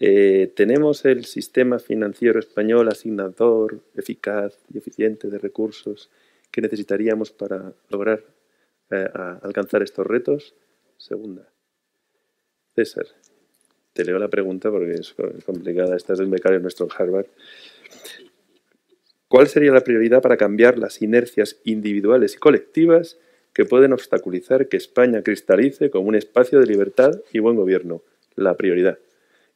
Eh, ¿Tenemos el sistema financiero español asignador, eficaz y eficiente de recursos que necesitaríamos para lograr eh, alcanzar estos retos? Segunda, César. Te leo la pregunta porque es complicada. Esta es del becario nuestro en Harvard. ¿Cuál sería la prioridad para cambiar las inercias individuales y colectivas que pueden obstaculizar que España cristalice como un espacio de libertad y buen gobierno? La prioridad.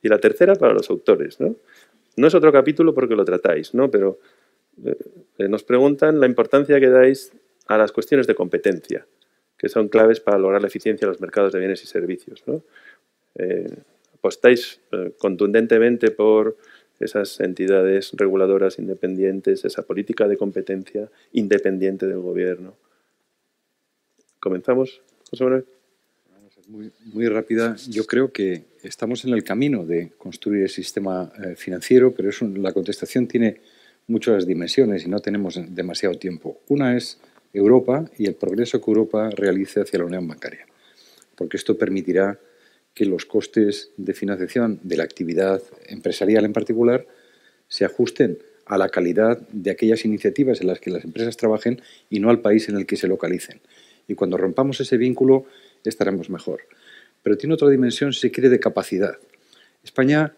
Y la tercera para los autores, ¿no? No es otro capítulo porque lo tratáis, ¿no? Pero eh, nos preguntan la importancia que dais a las cuestiones de competencia, que son claves para lograr la eficiencia de los mercados de bienes y servicios, ¿no? Eh, ¿Apostáis eh, contundentemente por esas entidades reguladoras independientes, esa política de competencia independiente del gobierno? ¿Comenzamos, José Manuel? Muy, muy rápida. Yo creo que estamos en el camino de construir el sistema eh, financiero, pero es un, la contestación tiene muchas dimensiones y no tenemos demasiado tiempo. Una es Europa y el progreso que Europa realice hacia la unión bancaria, porque esto permitirá que los costes de financiación de la actividad empresarial en particular se ajusten a la calidad de aquellas iniciativas en las que las empresas trabajen y no al país en el que se localicen. Y cuando rompamos ese vínculo estaremos mejor. Pero tiene otra dimensión, si se quiere, de capacidad. España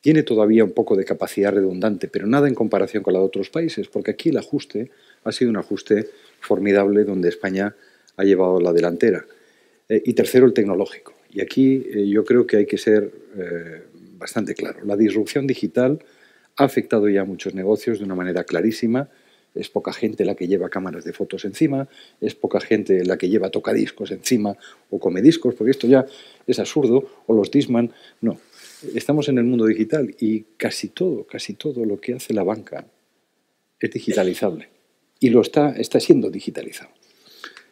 tiene todavía un poco de capacidad redundante, pero nada en comparación con la de otros países, porque aquí el ajuste ha sido un ajuste formidable donde España ha llevado la delantera. Eh, y tercero, el tecnológico. Y aquí eh, yo creo que hay que ser eh, bastante claro. La disrupción digital ha afectado ya a muchos negocios de una manera clarísima. Es poca gente la que lleva cámaras de fotos encima, es poca gente la que lleva tocadiscos encima o comediscos, porque esto ya es absurdo, o los Discman. No, estamos en el mundo digital y casi todo, casi todo lo que hace la banca es digitalizable y lo está, está siendo digitalizado.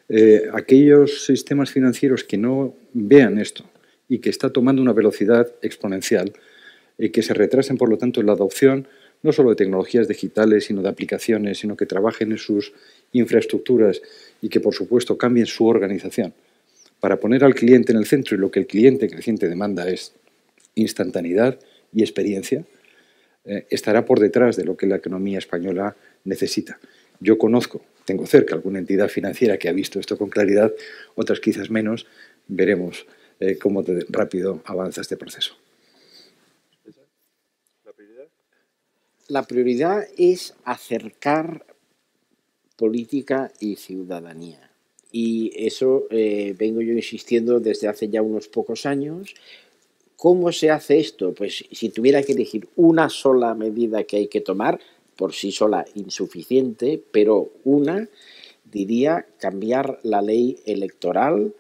Eh, aquellos sistemas financieros que no vean esto y que está tomando una velocidad exponencial y eh, que se retrasen, por lo tanto, en la adopción no solo de tecnologías digitales, sino de aplicaciones, sino que trabajen en sus infraestructuras y que, por supuesto, cambien su organización para poner al cliente en el centro, y lo que el cliente creciente demanda es instantaneidad y experiencia, eh, estará por detrás de lo que la economía española necesita. Yo conozco, tengo cerca alguna entidad financiera que ha visto esto con claridad, otras quizás menos. Veremos eh, cómo de rápido avanza este proceso. ¿La prioridad? La prioridad es acercar política y ciudadanía. Y eso eh, vengo yo insistiendo desde hace ya unos pocos años. ¿Cómo se hace esto? Pues si tuviera que elegir una sola medida que hay que tomar, por sí sola insuficiente, pero una, diría, cambiar la ley electoral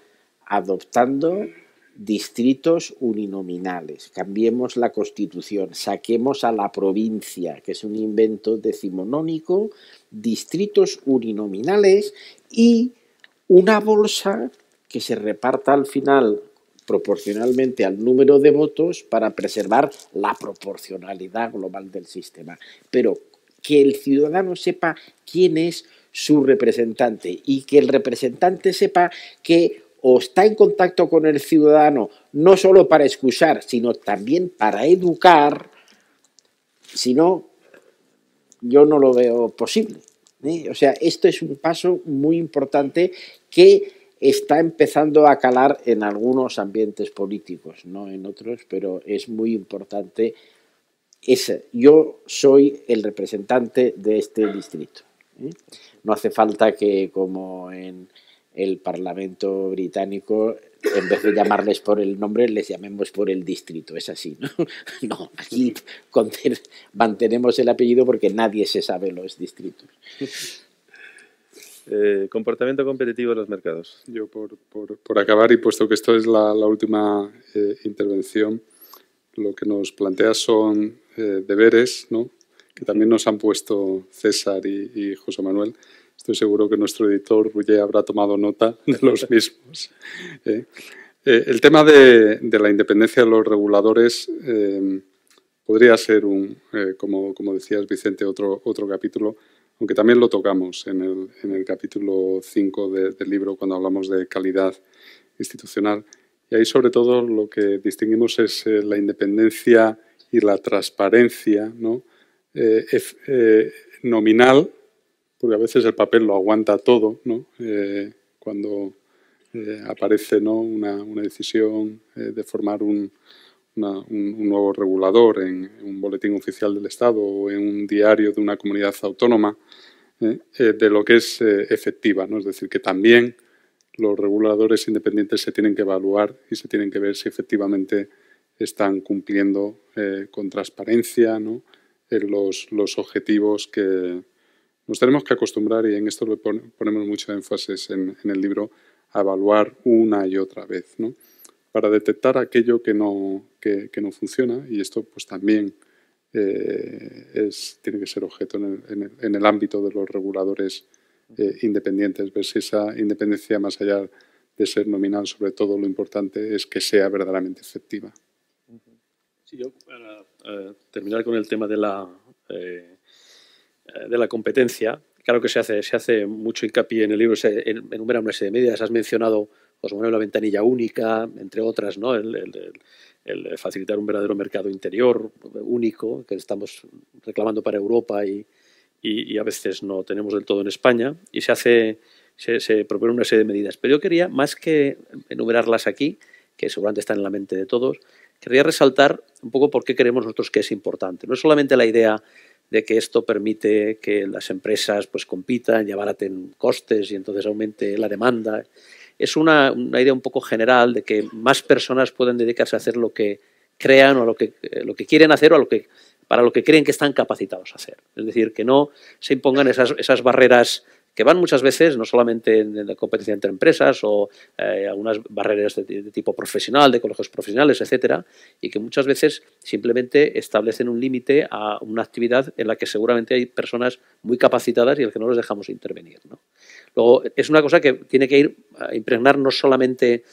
adoptando distritos uninominales. Cambiemos la Constitución, saquemos a la provincia, que es un invento decimonónico, distritos uninominales y una bolsa que se reparta al final proporcionalmente al número de votos para preservar la proporcionalidad global del sistema. Pero que el ciudadano sepa quién es su representante y que el representante sepa que o está en contacto con el ciudadano no solo para escuchar, sino también para educar. Si no, yo no lo veo posible, ¿eh? O sea, esto es un paso muy importante que está empezando a calar en algunos ambientes políticos, no en otros, pero es muy importante ese. Yo soy el representante de este distrito, ¿eh? No hace falta que, como en el Parlamento británico, en vez de llamarles por el nombre, les llamemos por el distrito. Es así, ¿no? No, aquí mantenemos el apellido porque nadie se sabe los distritos. Eh, comportamiento competitivo de los mercados. Yo, por, por, por acabar, y puesto que esto es la, la última eh, intervención, lo que nos plantea son eh, deberes, ¿no?, que también nos han puesto César y, y José Manuel. Estoy seguro que nuestro editor, Ruggé, habrá tomado nota de los mismos. Eh, eh, el tema de, de la independencia de los reguladores eh, podría ser, un, eh, como, como decías, Vicente, otro, otro capítulo, aunque también lo tocamos en el, en el capítulo cinco de, del libro, cuando hablamos de calidad institucional. Y ahí, sobre todo, lo que distinguimos es eh, la independencia y la transparencia, ¿no?, eh, eh, nominal, porque a veces el papel lo aguanta todo, ¿no? Eh, cuando eh, aparece, ¿no?, una, una decisión eh, de formar un, una, un, un nuevo regulador en un boletín oficial del Estado o en un diario de una comunidad autónoma, eh, eh, de lo que es eh, efectiva, ¿no? Es decir, que también los reguladores independientes se tienen que evaluar y se tienen que ver si efectivamente están cumpliendo eh, con transparencia, ¿no?, eh, los, los objetivos que nos tenemos que acostumbrar, y en esto lo ponemos mucho énfasis en, en el libro, a evaluar una y otra vez, ¿no?, para detectar aquello que no, que, que no funciona, y esto pues también eh, es, tiene que ser objeto en el, en el, en el ámbito de los reguladores eh, independientes, ver si esa independencia, más allá de ser nominal, sobre todo lo importante es que sea verdaderamente efectiva. Sí, yo para eh, terminar con el tema de la... Eh, de la competencia, claro que se hace, se hace mucho hincapié en el libro, se enumera una serie de medidas, has mencionado, José Manuel, la ventanilla única, entre otras, ¿no?, el, el, el facilitar un verdadero mercado interior único, que estamos reclamando para Europa y, y, y a veces no tenemos del todo en España, y se, hace, se, se propone una serie de medidas. Pero yo quería, más que enumerarlas aquí, que seguramente están en la mente de todos, quería resaltar un poco por qué creemos nosotros que es importante. No es solamente la idea de que esto permite que las empresas pues compitan y abaraten costes y entonces aumente la demanda. Es una, una idea un poco general de que más personas pueden dedicarse a hacer lo que crean o a lo que, lo que quieren hacer o a lo que, para lo que creen que están capacitados a hacer. Es decir, que no se impongan esas, esas barreras que van muchas veces, no solamente en la competencia entre empresas o eh, algunas barreras de, de tipo profesional, de colegios profesionales, etcétera, y que muchas veces simplemente establecen un límite a una actividad en la que seguramente hay personas muy capacitadas y al que no los dejamos intervenir, ¿no? Luego, es una cosa que tiene que ir a impregnar no solamente,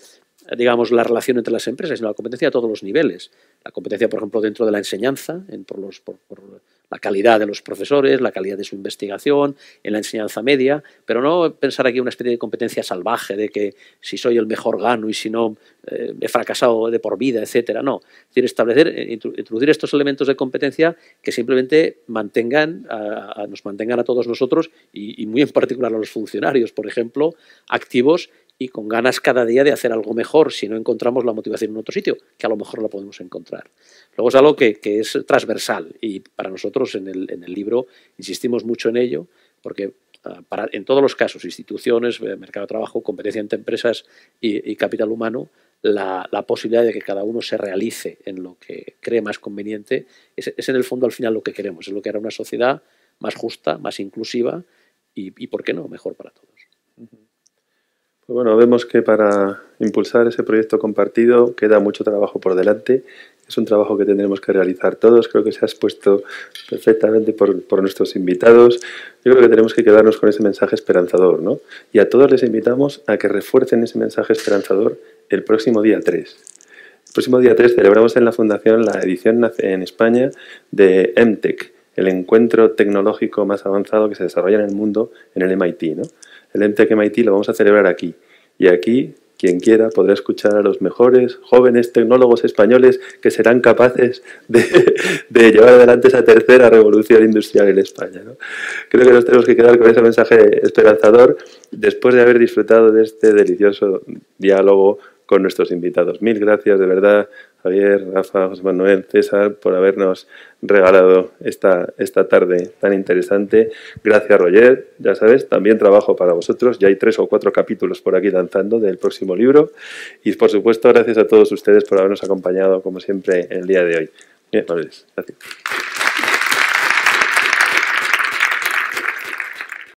digamos, la relación entre las empresas, sino la competencia a todos los niveles. La competencia, por ejemplo, dentro de la enseñanza, en, por, los, por, por la calidad de los profesores, la calidad de su investigación, en la enseñanza media, pero no pensar aquí una especie de competencia salvaje de que si soy el mejor gano y si no eh, he fracasado de por vida, etcétera. No, es decir, establecer, introducir estos elementos de competencia que simplemente mantengan a, a, nos mantengan a todos nosotros y, y muy en particular a los funcionarios, por ejemplo, activos y con ganas cada día de hacer algo mejor, si no encontramos la motivación en otro sitio, que a lo mejor la podemos encontrar. Luego es algo que, que es transversal, y para nosotros en el, en el libro insistimos mucho en ello, porque uh, para, en todos los casos, instituciones, mercado de trabajo, competencia entre empresas y, y capital humano, la, la posibilidad de que cada uno se realice en lo que cree más conveniente, es, es en el fondo al final lo que queremos, es lo que hará una sociedad más justa, más inclusiva y, y ¿por qué no?, mejor para todos. Uh-huh. Bueno, vemos que para impulsar ese proyecto compartido queda mucho trabajo por delante. Es un trabajo que tendremos que realizar todos. Creo que se ha expuesto perfectamente por, por nuestros invitados. Yo creo que tenemos que quedarnos con ese mensaje esperanzador, ¿no? Y a todos les invitamos a que refuercen ese mensaje esperanzador el próximo día tres. El próximo día tres celebramos en la Fundación la edición en España de EMTEC, el encuentro tecnológico más avanzado que se desarrolla en el mundo en el M I T, ¿no? El EMTEC M I T lo vamos a celebrar aquí. Y aquí, quien quiera, podrá escuchar a los mejores jóvenes tecnólogos españoles que serán capaces de, de llevar adelante esa tercera revolución industrial en España, ¿no? Creo que nos tenemos que quedar con ese mensaje esperanzador después de haber disfrutado de este delicioso diálogo con nuestros invitados. Mil gracias, de verdad, Javier, Rafa, José Manuel, César, por habernos regalado esta, esta tarde tan interesante. Gracias, Roger. Ya sabes, también trabajo para vosotros. Ya hay tres o cuatro capítulos por aquí lanzando del próximo libro. Y, por supuesto, gracias a todos ustedes por habernos acompañado, como siempre, el día de hoy. Bien, gracias.